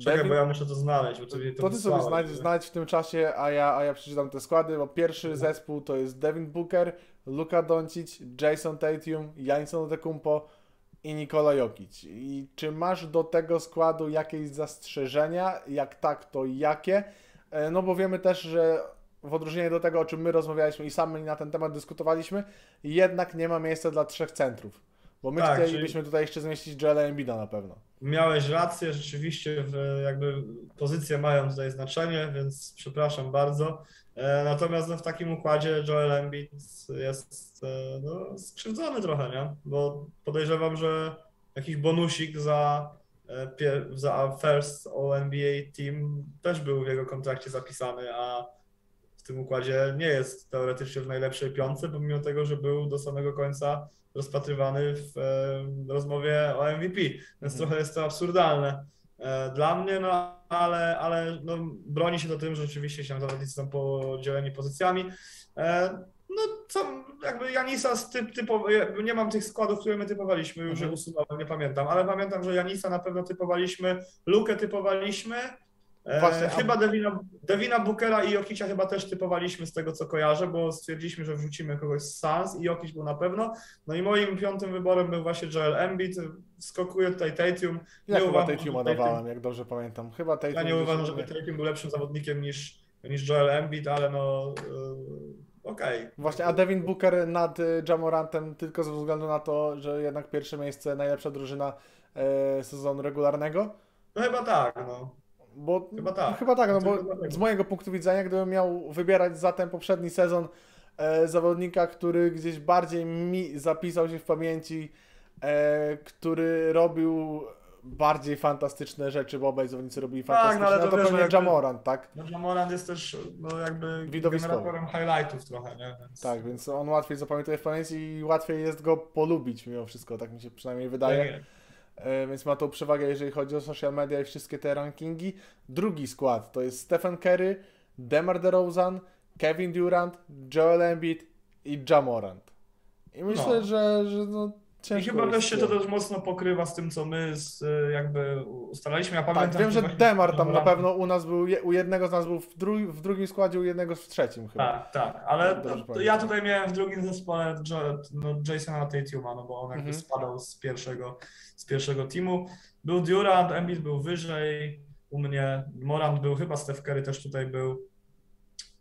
Czekaj, bo ja muszę to znaleźć, bo to ty sobie znajdź w tym czasie, a ja przeczytam te składy, bo pierwszy zespół to jest Devin Booker, Luka Dončić, Jayson Tatum, Giannis Antetokounmpo i Nikola Jokić. I czy masz do tego składu jakieś zastrzeżenia? Jak tak, to jakie? No bo wiemy też, że w odróżnieniu do tego, o czym my rozmawialiśmy i sami na ten temat dyskutowaliśmy, jednak nie ma miejsca dla 3 centrów. Bo my chcielibyśmy tutaj jeszcze zmieścić Joela Embida na pewno. Miałeś rację, rzeczywiście jakby pozycje mają tutaj znaczenie, więc przepraszam bardzo. Natomiast w takim układzie Joel Embiid jest skrzywdzony trochę, nie? Bo podejrzewam, że jakiś bonusik za first All-NBA team też był w jego kontrakcie zapisany, a w tym układzie nie jest teoretycznie w najlepszej piątce, pomimo tego, że był do samego końca rozpatrywany w rozmowie o MVP, więc trochę jest to absurdalne dla mnie, ale broni się to tym, że oczywiście się zawodnicy są podzieleni pozycjami. Jakby Janisa nie mam tych składów, które my typowaliśmy, już je usunąłem, nie pamiętam, ale pamiętam, że Janisa na pewno typowaliśmy, Lukę typowaliśmy, chyba Devina Bookera i Jokicia chyba też typowaliśmy z tego, co kojarzę, bo stwierdziliśmy, że wrzucimy kogoś z Suns i Jokić był na pewno. No i moim 5. wyborem był właśnie Joel Embiid. Skokuje tutaj Tatum. Ja chyba Tatuma dawałem, jak dobrze pamiętam. Ja nie uważam, żeby Tatum był lepszym zawodnikiem niż Joel Embiid, ale okej. Właśnie, a Devin Booker nad Ja Morantem tylko ze względu na to, że jednak pierwsze miejsce, najlepsza drużyna sezonu regularnego? No chyba tak, Bo z mojego punktu widzenia, gdybym miał wybierać za ten poprzedni sezon zawodnika, który gdzieś bardziej mi zapisał się w pamięci, który robił bardziej fantastyczne rzeczy, bo obaj zawodnicy robili fantastyczne, to pewnie Ja Morant, tak? Ja Morant jest też jakby generatorem highlightów trochę, nie? Więc on łatwiej zapamiętuje w pamięci i łatwiej jest go polubić mimo wszystko, tak mi się przynajmniej wydaje. Więc ma tą przewagę, jeżeli chodzi o social media i wszystkie te rankingi. Drugi skład to jest Stephen Curry, DeMar DeRozan, Kevin Durant, Joel Embiid i Ja Morant. I myślę, że I chyba wreszcie to też mocno pokrywa z tym, co my jakby ustalaliśmy. Ja pamiętam, tak, wiem, że Demar tam na pewno u nas był, u jednego z nas był w drugim składzie, u jednego w trzecim chyba. Tak, tak, ale ja tutaj miałem w drugim zespole Jaysona Tatuma, no bo on jakby spadał z pierwszego teamu. Był Durant, Embiid był wyżej, u mnie Morant był, chyba Steph Curry też tutaj był.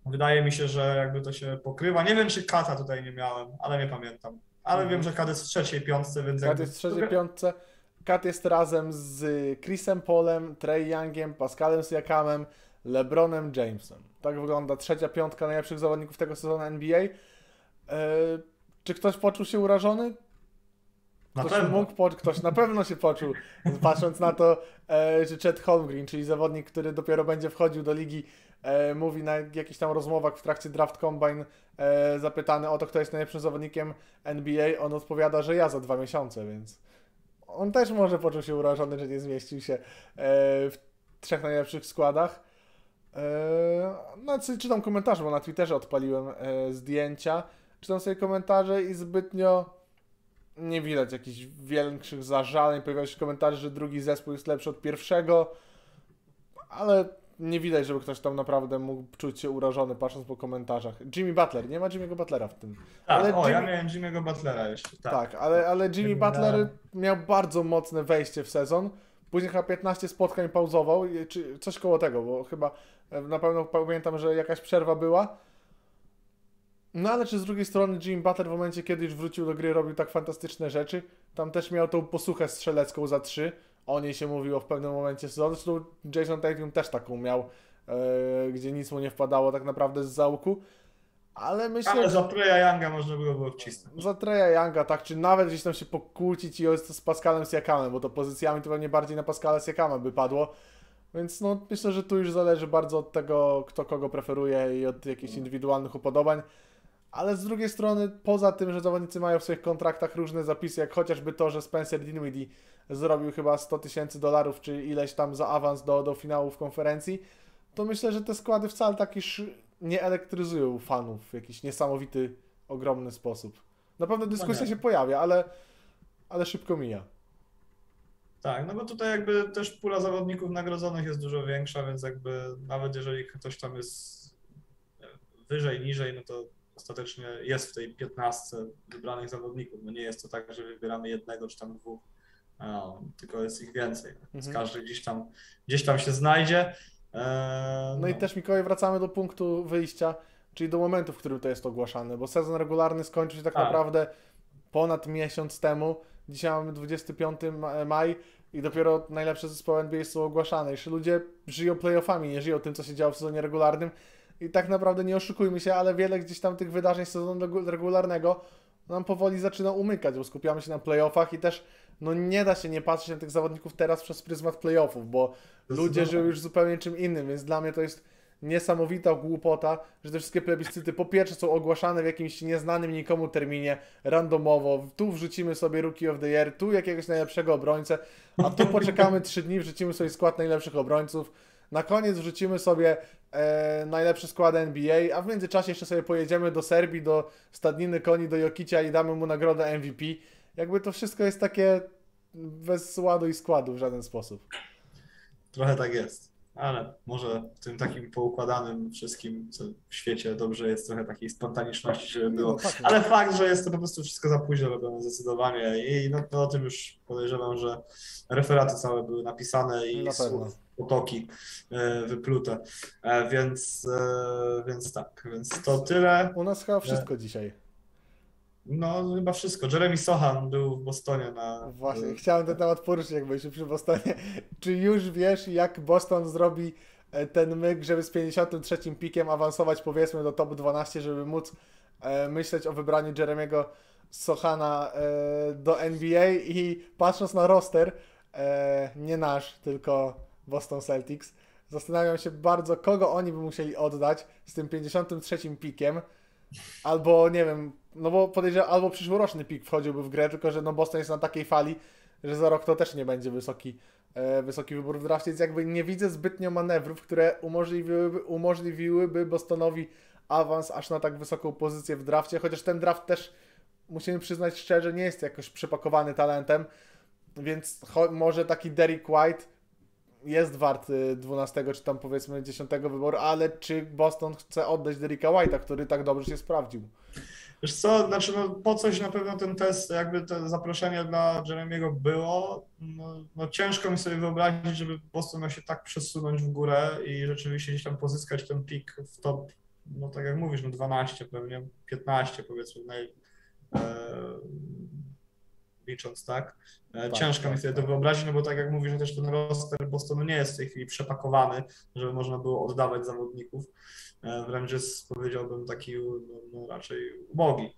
Wydaje mi się, że jakby to się pokrywa. Nie wiem, czy Kata tutaj nie miałem, ale nie pamiętam. Ale wiem, że Kat jest w trzeciej piątce, więc... Kat jest w trzeciej piątce. Kat jest razem z Chrisem Paulem, Trey Youngiem, Pascalem Siakamem, LeBronem Jamesem. Tak wygląda trzecia piątka najlepszych zawodników tego sezonu NBA. Czy ktoś poczuł się urażony? Ktoś na pewno się poczuł, patrząc na to, że Chet Holmgren, czyli zawodnik, który dopiero będzie wchodził do ligi, mówi na jakichś tam rozmowach w trakcie Draft Combine, zapytany o to, kto jest najlepszym zawodnikiem NBA, on odpowiada, że ja za 2 miesiące, więc on też może poczuł się urażony, że nie zmieścił się w 3 najlepszych składach. No, czytam komentarze, bo na Twitterze odpaliłem zdjęcia, czytam sobie komentarze i zbytnio nie widać jakichś większych zażaleń. Pojawiają się komentarze, że drugi zespół jest lepszy od pierwszego, ale nie widać, żeby ktoś tam naprawdę mógł czuć się urażony, patrząc po komentarzach. Jimmy Butler, nie ma Jimmy'ego Butlera w tym. Tak, ale ja miałem Jimmy'ego Butlera jeszcze. Tak, ale Jimmy Butler miał bardzo mocne wejście w sezon. Później chyba 15 spotkań pauzował, czy coś koło tego, bo chyba na pewno pamiętam, że jakaś przerwa była. No ale czy z drugiej strony Jimmy Butler w momencie, kiedy już wrócił do gry, robił tak fantastyczne rzeczy? Tam też miał tą posuchę strzelecką za 3. O niej się mówiło w pewnym momencie sezonu. Zresztą Jayson Tatum też taką miał, gdzie nic mu nie wpadało tak naprawdę z załuku. Ale myślę, że za Treya Younga można było wcisnąć. Za Treya Younga, tak, czy nawet gdzieś tam się pokłócić i z Pascalem Siakamem, bo to pozycjami to pewnie bardziej na Pascala Siakama by padło. Więc no, myślę, że tu już zależy bardzo od tego, kto kogo preferuje i od jakichś indywidualnych upodobań. Ale z drugiej strony, poza tym, że zawodnicy mają w swoich kontraktach różne zapisy, jak chociażby to, że Spencer Dinwiddie zrobił chyba $100 000 czy ileś tam za awans do finału w konferencji, to myślę, że te składy wcale tak już nie elektryzują fanów w jakiś niesamowity, ogromny sposób. Na pewno dyskusja się pojawia, ale szybko mija. Tak, no bo tutaj jakby też pula zawodników nagrodzonych jest dużo większa, więc jakby nawet jeżeli ktoś tam jest wyżej, niżej, no to ostatecznie jest w tej 15 wybranych zawodników. No nie jest to tak, że wybieramy jednego czy tam 2, no, tylko jest ich więcej. Więc każdy gdzieś tam się znajdzie. No i też, Mikołaj, wracamy do punktu wyjścia, czyli do momentu, w którym to jest ogłaszane, bo sezon regularny skończył się tak naprawdę ponad miesiąc temu. Dzisiaj mamy 25 maj i dopiero najlepsze zespoły NBA są ogłaszane. Jeszcze ludzie żyją playoffami, nie żyją tym, co się działo w sezonie regularnym. I tak naprawdę nie oszukujmy się, ale wiele gdzieś tam tych wydarzeń z sezonu regularnego nam powoli zaczyna umykać, bo skupiamy się na playoffach i też no nie da się nie patrzeć na tych zawodników teraz przez pryzmat playoffów, bo ludzie żyją już zupełnie czym innym, więc dla mnie to jest niesamowita głupota, że te wszystkie plebiscyty po pierwsze są ogłaszane w jakimś nieznanym nikomu terminie, randomowo, tu wrzucimy sobie Rookie of the Year, tu jakiegoś najlepszego obrońcę, a tu poczekamy 3 dni, wrzucimy sobie skład najlepszych obrońców, na koniec wrzucimy sobie najlepszy skład NBA, a w międzyczasie jeszcze sobie pojedziemy do Serbii, do Stadniny Koni, do Jokicia i damy mu nagrodę MVP. Jakby to wszystko jest takie bez ładu i składu w żaden sposób. Trochę tak jest, ale może w tym takim poukładanym wszystkim, co w świecie dobrze jest, trochę takiej spontaniczności, żeby było. Ale fakt, że jest to po prostu wszystko za późno robione zdecydowanie i no to o tym już podejrzewam, że referaty całe były napisane i potoki wyplute, więc tak, więc to tyle. U nas chyba wszystko dzisiaj. No chyba wszystko. Jeremy Sochan był w Bostonie na... Właśnie, chciałem ten temat poruszyć, jak byliśmy przy Bostonie. Czy już wiesz, jak Boston zrobi ten myk, żeby z 53. pikiem awansować, powiedzmy, do top 12, żeby móc myśleć o wybraniu Jeremy'ego Sochana do NBA i patrząc na roster, nie nasz, tylko Boston Celtics, zastanawiam się bardzo, kogo oni by musieli oddać z tym 53. pikiem, albo nie wiem, no bo podejrzewam, albo przyszłoroczny pik wchodziłby w grę, tylko że no Boston jest na takiej fali, że za rok to też nie będzie wysoki wybór w drafcie, więc jakby nie widzę zbytnio manewrów, które umożliwiłyby Bostonowi awans aż na tak wysoką pozycję w drafcie, chociaż ten draft też musimy przyznać szczerze, nie jest jakoś przepakowany talentem, więc może taki Derrick White jest wart 12 czy tam powiedzmy 10 wyboru, ale czy Boston chce oddać Derricka White'a, który tak dobrze się sprawdził? Wiesz co, znaczy no, po coś na pewno ten test, jakby to zaproszenie dla Jeremiego było, no ciężko mi sobie wyobrazić, żeby Boston miał się tak przesunąć w górę i rzeczywiście gdzieś tam pozyskać ten pik w top, no tak jak mówisz, no 12 pewnie, 15 powiedzmy, licząc, tak? Ciężko mi sobie to wyobrazić, no bo tak jak mówisz, też ten roster Bostonu nie jest w tej chwili przepakowany, żeby można było oddawać zawodników. Wręcz jest, powiedziałbym, taki no, raczej ubogi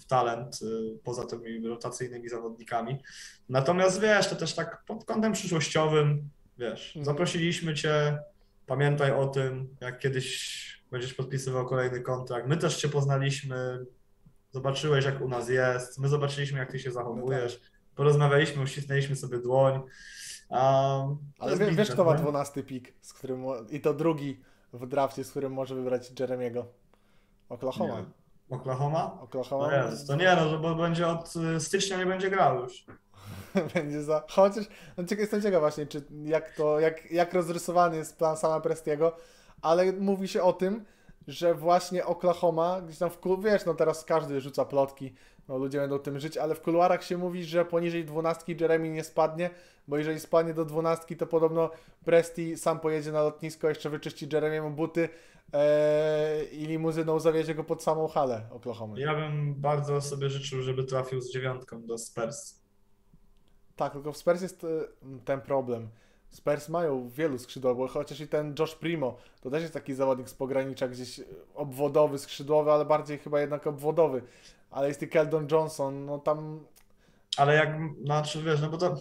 w talent poza tymi rotacyjnymi zawodnikami. Natomiast wiesz, to też tak pod kątem przyszłościowym, wiesz, zaprosiliśmy Cię, pamiętaj o tym, jak kiedyś będziesz podpisywał kolejny kontrakt. My też Cię poznaliśmy, zobaczyłeś, jak u nas jest, my zobaczyliśmy, jak Ty się zachowujesz, porozmawialiśmy, uścisnęliśmy sobie dłoń. Ale wiesz, kto ma 12 pik, z którym, i to drugi w drafcie, z którym może wybrać Jeremiego? Oklahoma. Nie. Oklahoma? To nie, no, bo będzie od stycznia nie będzie grał już. Będzie za... Chociaż no, jestem ciekaw właśnie, czy jak rozrysowany jest plan Sama Prestiego, ale mówi się o tym, że właśnie Oklahoma, gdzieś tam wiesz, no teraz każdy rzuca plotki, no ludzie będą tym żyć, ale w kuluarach się mówi, że poniżej 12 Jeremy nie spadnie, bo jeżeli spadnie do 12, to podobno Presti sam pojedzie na lotnisko, jeszcze wyczyści Jeremiemu buty i limuzyną zawiezie go pod samą halę Oklahoma. Ja bym bardzo sobie życzył, żeby trafił z 9 do Spurs. Tak, tylko w Spurs jest ten problem. Spurs mają wielu skrzydłowych, chociaż i ten Josh Primo, to też jest taki zawodnik z pogranicza, gdzieś obwodowy, skrzydłowy, ale bardziej chyba jednak obwodowy, ale jest i Keldon Johnson, no tam... Ale jak, znaczy wiesz, no bo to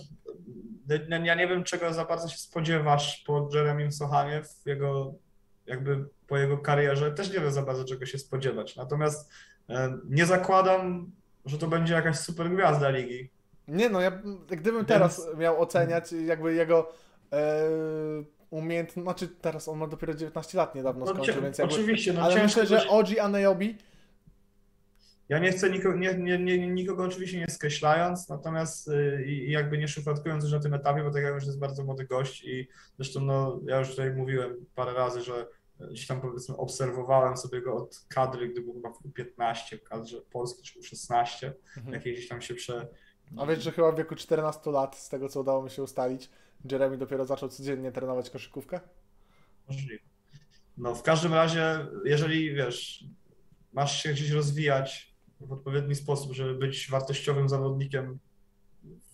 ja nie wiem, czego za bardzo się spodziewasz po Jeremym Sochanie w jego, jakby po jego karierze, też nie wiem za bardzo, czego się spodziewać, natomiast nie zakładam, że to będzie jakaś super gwiazda ligi. Nie no, ja gdybym teraz miał oceniać jakby jego... umiejętność, znaczy teraz on ma dopiero 19 lat, niedawno skończył, no, więc jakby, oczywiście, no, ale myślę, że Oji Anunobi. Ja nie chcę nikogo oczywiście nie skreślając, natomiast jakby nie szufladkując już na tym etapie, bo tak jak już jest bardzo młody gość i zresztą no, ja już tutaj mówiłem parę razy, że gdzieś tam powiedzmy obserwowałem sobie go od kadry, gdy był chyba w U15 w kadrze Polski czy U16, jakiej gdzieś tam się A wiesz, że chyba w wieku 14 lat, z tego co udało mi się ustalić, Jeremy dopiero zaczął codziennie trenować koszykówkę? Możliwe. No w każdym razie, jeżeli wiesz, masz się gdzieś rozwijać w odpowiedni sposób, żeby być wartościowym zawodnikiem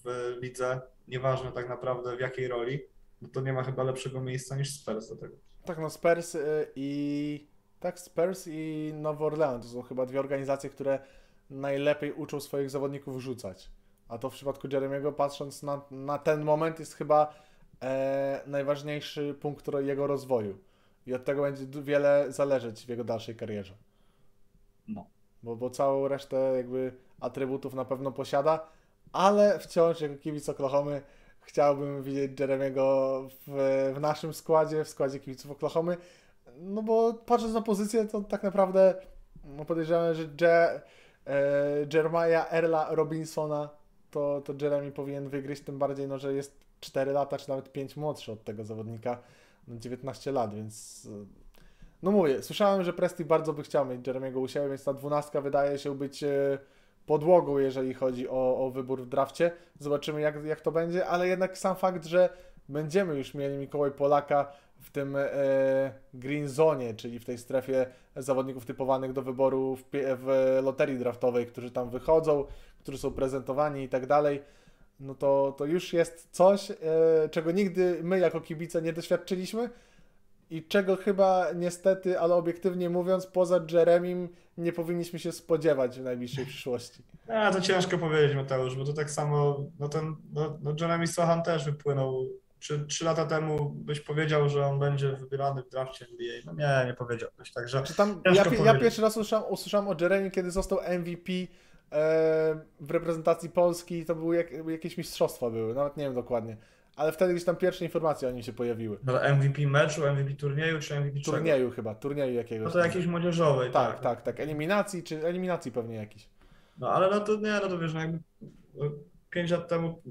w lidze, nieważne tak naprawdę w jakiej roli, no to nie ma chyba lepszego miejsca niż Spurs do tego. Tak, no Spurs i Nowy Orlean to są chyba dwie organizacje, które najlepiej uczą swoich zawodników rzucać. A to w przypadku Jeremiego, patrząc na ten moment, jest chyba najważniejszy punkt jego rozwoju. I od tego będzie wiele zależeć w jego dalszej karierze. No. Bo całą resztę jakby atrybutów na pewno posiada, ale wciąż jako kibic Oklahomy chciałbym widzieć Jeremiego w naszym składzie, w składzie kibiców Oklahomy. No bo patrząc na pozycję, to tak naprawdę no podejrzewam, że Jeremiah Erla Robinsona to Jeremy powinien wygryźć, tym bardziej, no, że jest 4 lata, czy nawet 5 młodszy od tego zawodnika, 19 lat, więc no mówię, słyszałem, że Presti bardzo by chciał mieć Jeremiego u siebie, więc ta 12 wydaje się być podłogą, jeżeli chodzi o wybór w drafcie. Zobaczymy, jak to będzie, ale jednak sam fakt, że będziemy już mieli Mikołaja Polaka w tym green zone, czyli w tej strefie zawodników typowanych do wyboru w loterii draftowej, którzy tam wychodzą, którzy są prezentowani i tak dalej, no to już jest coś, czego nigdy my jako kibice nie doświadczyliśmy i czego chyba niestety, ale obiektywnie mówiąc, poza Jeremym nie powinniśmy się spodziewać w najbliższej przyszłości. A to ciężko powiedzieć, Mateusz, bo to tak samo, Jeremy Sochan też wypłynął. Czy 3 lata temu byś powiedział, że on będzie wybierany w drafcie NBA? No nie powiedziałbyś. Także ja pierwszy raz usłyszałem o Jeremy, kiedy został MVP w reprezentacji Polski. To były jakieś mistrzostwa były, nawet nie wiem dokładnie. Ale wtedy gdzieś tam pierwsze informacje o nim się pojawiły. No MVP meczu, MVP turnieju, czy MVP turnieju jakiegoś. No to jakiejś młodzieżowej. Tak, eliminacji pewnie jakiś. No ale no to nie, no to wiesz, no jakby 5 lat temu,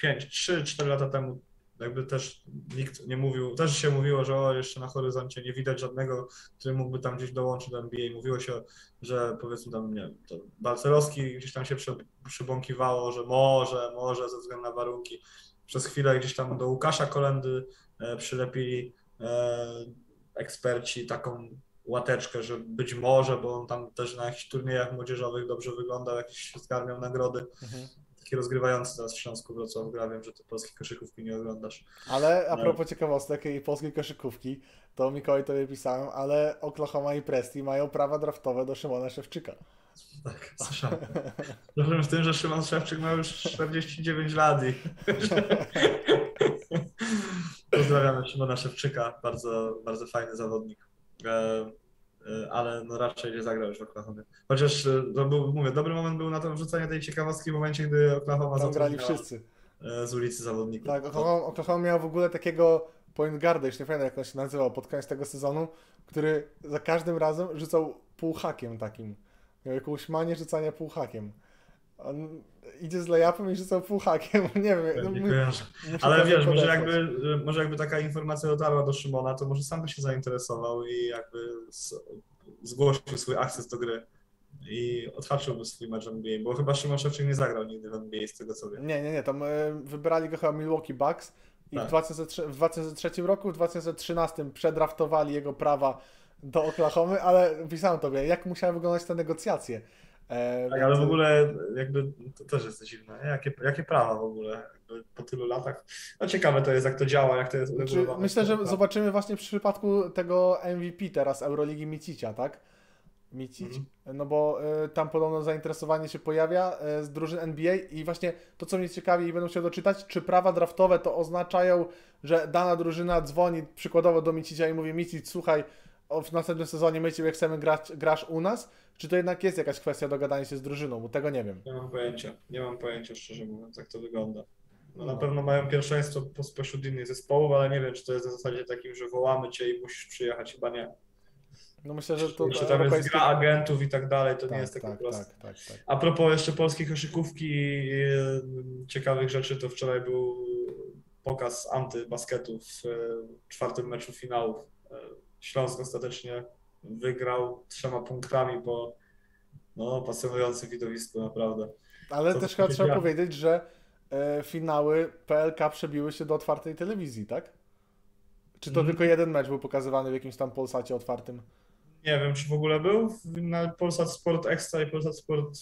3-4 lata temu jakby też nikt nie mówił, też się mówiło, że o, jeszcze na horyzoncie nie widać żadnego, który mógłby tam gdzieś dołączyć do NBA. Mówiło się, że powiedzmy tam, nie wiem, to Balcerowski gdzieś tam się przybąkiwało, że może ze względu na warunki. Przez chwilę gdzieś tam do Łukasza Kolendy przylepili eksperci taką łateczkę, że być może, bo on tam też na jakichś turniejach młodzieżowych dobrze wyglądał, jakieś zgarniał nagrody. Mhm. Taki rozgrywający teraz w Śląsku Wrocław gra, wiem, że ty polskiej koszykówki nie oglądasz. Ale a propos ciekawostek i polskiej koszykówki, to Mikołaj tobie pisałem, ale Oklahoma i Presti mają prawa draftowe do Szymona Szewczyka. Tak, słyszałem. Problem w tym, że Szymon Szewczyk ma już 49 lat i... Pozdrawiamy Szymona Szewczyka, bardzo, bardzo fajny zawodnik. Ale no raczej nie zagrał już w Oklahomie. Chociaż, no, mówię, dobry moment był na to wrzucenie tej ciekawostki w momencie, gdy Oklahoma zagrali wszyscy z ulicy zawodników. Tak, Oklahoma miała w ogóle takiego point guarda, już nie pamiętam jak on się nazywał, pod koniec tego sezonu, który za każdym razem rzucał półhakiem takim. Miał jakąś manię rzucania półhakiem. On idzie z layupem i rzucał półhakiem, nie wiem. No, ale wiesz, może jakby taka informacja dotarła do Szymona, to może sam by się zainteresował i jakby zgłosił swój akces do gry i odhaczyłby swój mecz NBA, bo chyba Szymon Szewczyk nie zagrał nigdy w NBA, z tego co wiem. Nie, tam wybrali go chyba Milwaukee Bucks i tak. W 2003 roku, w 2013 przedraftowali jego prawa do Oklahomy, ale pisałem tobie, jak musiały wyglądać te negocjacje. Tak, ale w ogóle jakby to też jest dziwne, nie? Jakie prawa w ogóle po tylu latach. No ciekawe to jest, jak to działa, jak to jest uregulowane. Myślę, że zobaczymy właśnie w przypadku tego MVP teraz Euroligi Micicia, tak? Micić, no bo tam podobno zainteresowanie się pojawia z drużyn NBA i właśnie to, co mnie ciekawi i będę chciał doczytać, czy prawa draftowe to oznaczają, że dana drużyna dzwoni przykładowo do Micicia i mówi: Micić, słuchaj, w następnym sezonie my ciebie chcemy, grasz u nas? Czy to jednak jest jakaś kwestia dogadania się z drużyną? Bo tego nie wiem. Nie mam pojęcia, szczerze mówiąc, jak to wygląda. No. Na pewno mają pierwszeństwo spośród innych zespołów, ale nie wiem, czy to jest na zasadzie takim, że wołamy cię i musisz przyjechać, chyba nie. No myślę, że to... Czy tam jest gra agentów i tak dalej, to nie jest takie proste. Tak. A propos jeszcze polskiej koszykówki i ciekawych rzeczy, to wczoraj był pokaz antybasketu w czwartym meczu finałów. Śląsk ostatecznie wygrał 3 punktami, bo no, pasjonujący widowisko naprawdę. Ale to też chyba trzeba powiedzieć, że finały PLK przebiły się do otwartej telewizji, tak? Czy to tylko jeden mecz był pokazywany w jakimś tam Polsacie otwartym? Nie wiem, czy w ogóle był. Na Polsat Sport Extra i Polsat Sport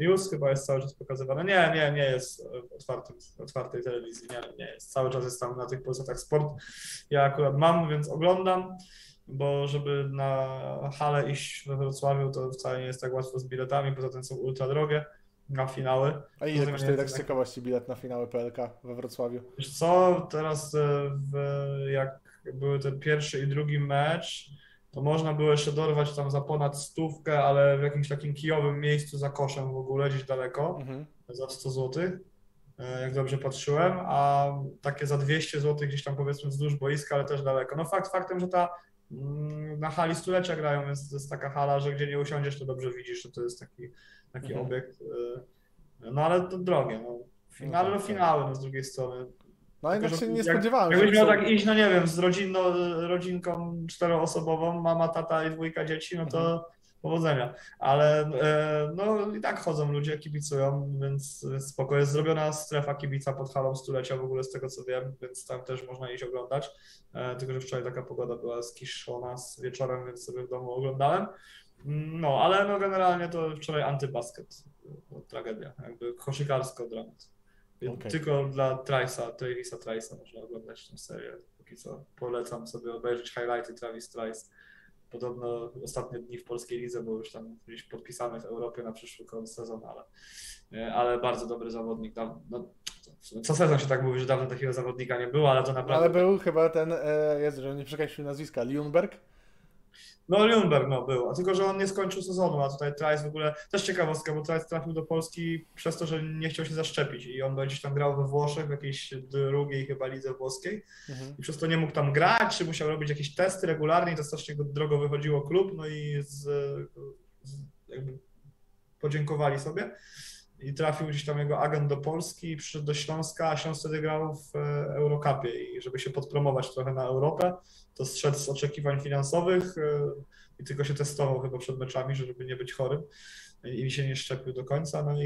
News chyba jest cały czas pokazywane. Nie jest w otwartej telewizji. Nie jest. Cały czas jest tam na tych Polsatach Sport. Ja akurat mam, więc oglądam. Bo żeby na halę iść we Wrocławiu, to wcale nie jest tak łatwo z biletami, poza tym są ultra drogie na finały. A ile kosztuje tak z ciekawości bilet na finały PLK we Wrocławiu? Wiesz co, teraz jak były ten pierwszy i drugi mecz, to można było jeszcze dorwać tam za ponad 100, ale w jakimś takim kijowym miejscu za koszem w ogóle, gdzieś daleko, za 100 zł. Jak dobrze patrzyłem, a takie za 200 zł gdzieś tam powiedzmy wzdłuż boiska, ale też daleko. No faktem, że ta na hali stulecia grają, więc to jest taka hala, że gdzie nie usiądziesz, to dobrze widzisz, że to jest taki obiekt. No ale to drogie. No. Finały, z drugiej strony. No i też się nie spodziewałem. Jakbyś miał tak iść, no nie wiem, z rodzinką 4-osobową, mama, tata i 2 dzieci, no to powodzenia. Ale no i tak chodzą ludzie, kibicują, więc spoko. Jest zrobiona strefa kibica pod halą stulecia w ogóle, z tego co wiem, więc tam też można iść oglądać. Tylko że wczoraj taka pogoda była skiszona z wieczorem, więc sobie w domu oglądałem. No, ale no generalnie to wczoraj antybasket. Tragedia, jakby koszykarsko-dramat. Okay. Tylko dla Travisa można oglądać tę serię. Póki co polecam sobie obejrzeć highlighty Travis Trice. Podobno ostatnie dni w polskiej lidze, bo już tam gdzieś podpisany w Europie na przyszły sezon, ale bardzo dobry zawodnik. No, co sezon się tak mówi, że dawno takiego zawodnika nie było, ale to naprawdę... Ale był chyba ten, że nie przekaźmy nazwiska, Ljungberg? No Ljungberg był, a tylko że on nie skończył sezonu, a tutaj Trice w ogóle też ciekawostka, bo Trice trafił do Polski przez to, że nie chciał się zaszczepić i on gdzieś tam grał we Włoszech, w jakiejś drugiej chyba lidze włoskiej i przez to nie mógł tam grać, czy musiał robić jakieś testy regularnie i to strasznie drogo wychodziło klub, no i jakby podziękowali sobie i trafił gdzieś tam jego agent do Polski i przyszedł do Śląska, a Śląsk wtedy grał w Eurocupie i żeby się podpromować trochę na Europę, to zszedł z oczekiwań finansowych i tylko się testował chyba przed meczami, żeby nie być chorym i się nie szczepił do końca, no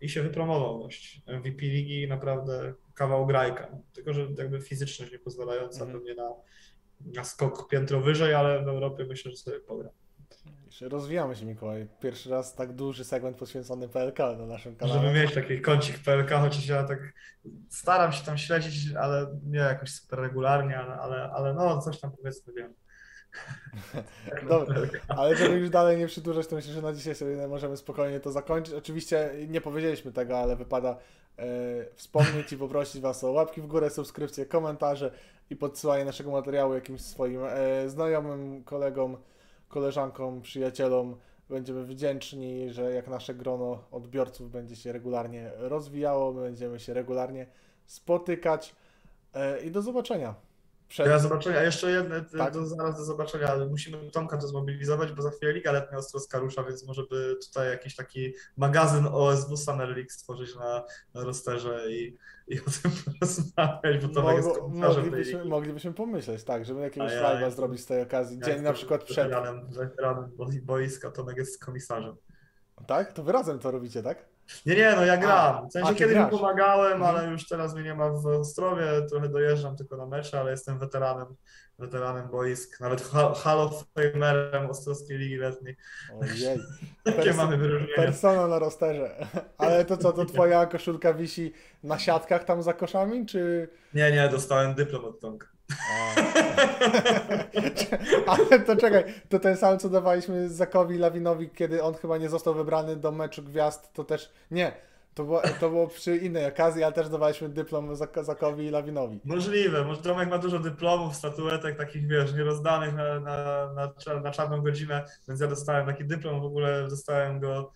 i się wypromował. MVP ligi naprawdę kawał grajka, tylko że jakby fizyczność nie pozwalająca pewnie na skok piętro wyżej, ale w Europie myślę, że sobie pogra. Rozwijamy się, Mikołaj. Pierwszy raz tak duży segment poświęcony PLK na naszym kanale. Żeby mieć taki kącik PLK, chociaż ja tak staram się tam śledzić, ale nie jakoś super regularnie, ale no coś tam powiedzmy wiem. Dobra, ale żeby już dalej nie przydłużać, to myślę, że na dzisiaj sobie możemy spokojnie to zakończyć. Oczywiście nie powiedzieliśmy tego, ale wypada wspomnieć i poprosić Was o łapki w górę, subskrypcje, komentarze i podsyłanie naszego materiału jakimś swoim znajomym, kolegom, koleżankom, przyjacielom. Będziemy wdzięczni, że jak nasze grono odbiorców będzie się regularnie rozwijało, będziemy się regularnie spotykać i do zobaczenia. Do zobaczenia, jeszcze jedno, tak. Zaraz do zobaczenia, ale musimy Tomka to zmobilizować, bo za chwilę Liga Letnia Ostrowska rusza, więc może by tutaj jakiś taki magazyn OSW Summer League stworzyć na rosterze i o tym porozmawiać, bo Tomek jest komentarzem tej ligi. Moglibyśmy pomyśleć, tak, żeby jakiegoś live'a zrobić z tej okazji, dzień na przykład przed. Ranem boiska, Tomek jest komisarzem. Tak? To wy razem to robicie, tak? Nie, no ja gram. W sensie kiedyś mi pomagałem, ale już teraz mnie nie ma w Ostrowie, trochę dojeżdżam tylko na mecze, ale jestem weteranem boisk, nawet Hall of Famerem Ostrowskiej Ligi Letniej. Ojej. Jakie mamy wyróżnienia. Persona na rosterze. Ale to co, to twoja koszulka wisi na siatkach tam za koszami, czy? Nie, dostałem dyplom od Tomka. Ale to czekaj, to ten sam co dawaliśmy Zakowi Lawinowi, kiedy on chyba nie został wybrany do meczu gwiazd, to też nie, to było przy innej okazji, ale też dawaliśmy dyplom Zakowi Lawinowi. Możliwe, może Tomek ma dużo dyplomów, statuetek takich wiesz, nierozdanych na czarną godzinę, więc ja dostałem taki dyplom, w ogóle dostałem go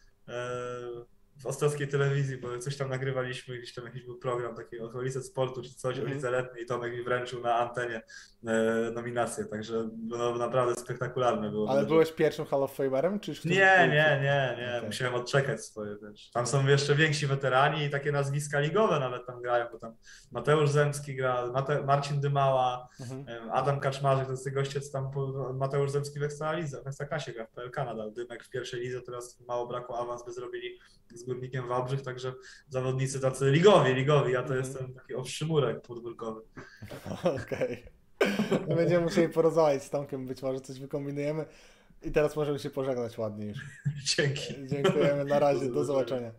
w ostrowskiej telewizji, bo coś tam nagrywaliśmy, gdzieś tam jakiś był program taki o Lidze Sportu czy coś, o Lidze Letniej i Tomek mi wręczył na antenie nominację, także no, naprawdę spektakularne było. Ale byłeś pierwszym Hall of Famerem? Czy już nie. Okay. Musiałem odczekać swoje też. Tam są jeszcze więksi weterani i takie nazwiska ligowe nawet tam grają, bo tam Mateusz Zemski gra, Marcin Dymała, Adam Kaczmarzyk, to jest tych goście, co tam Mateusz Zemski w Ekstraklasie gra, w PLK nadal, Dymek w pierwszej lidze, teraz mało brakło, awans by zrobili z Górnikiem Wałbrzych, także zawodnicy tacy ligowi, ja to jestem taki owszymurek podwórkowy. Okej. Będziemy musieli porozmawiać z Tomkiem, być może coś wykombinujemy i teraz możemy się pożegnać ładnie już. Dzięki. Dziękujemy, na razie, do zobaczenia.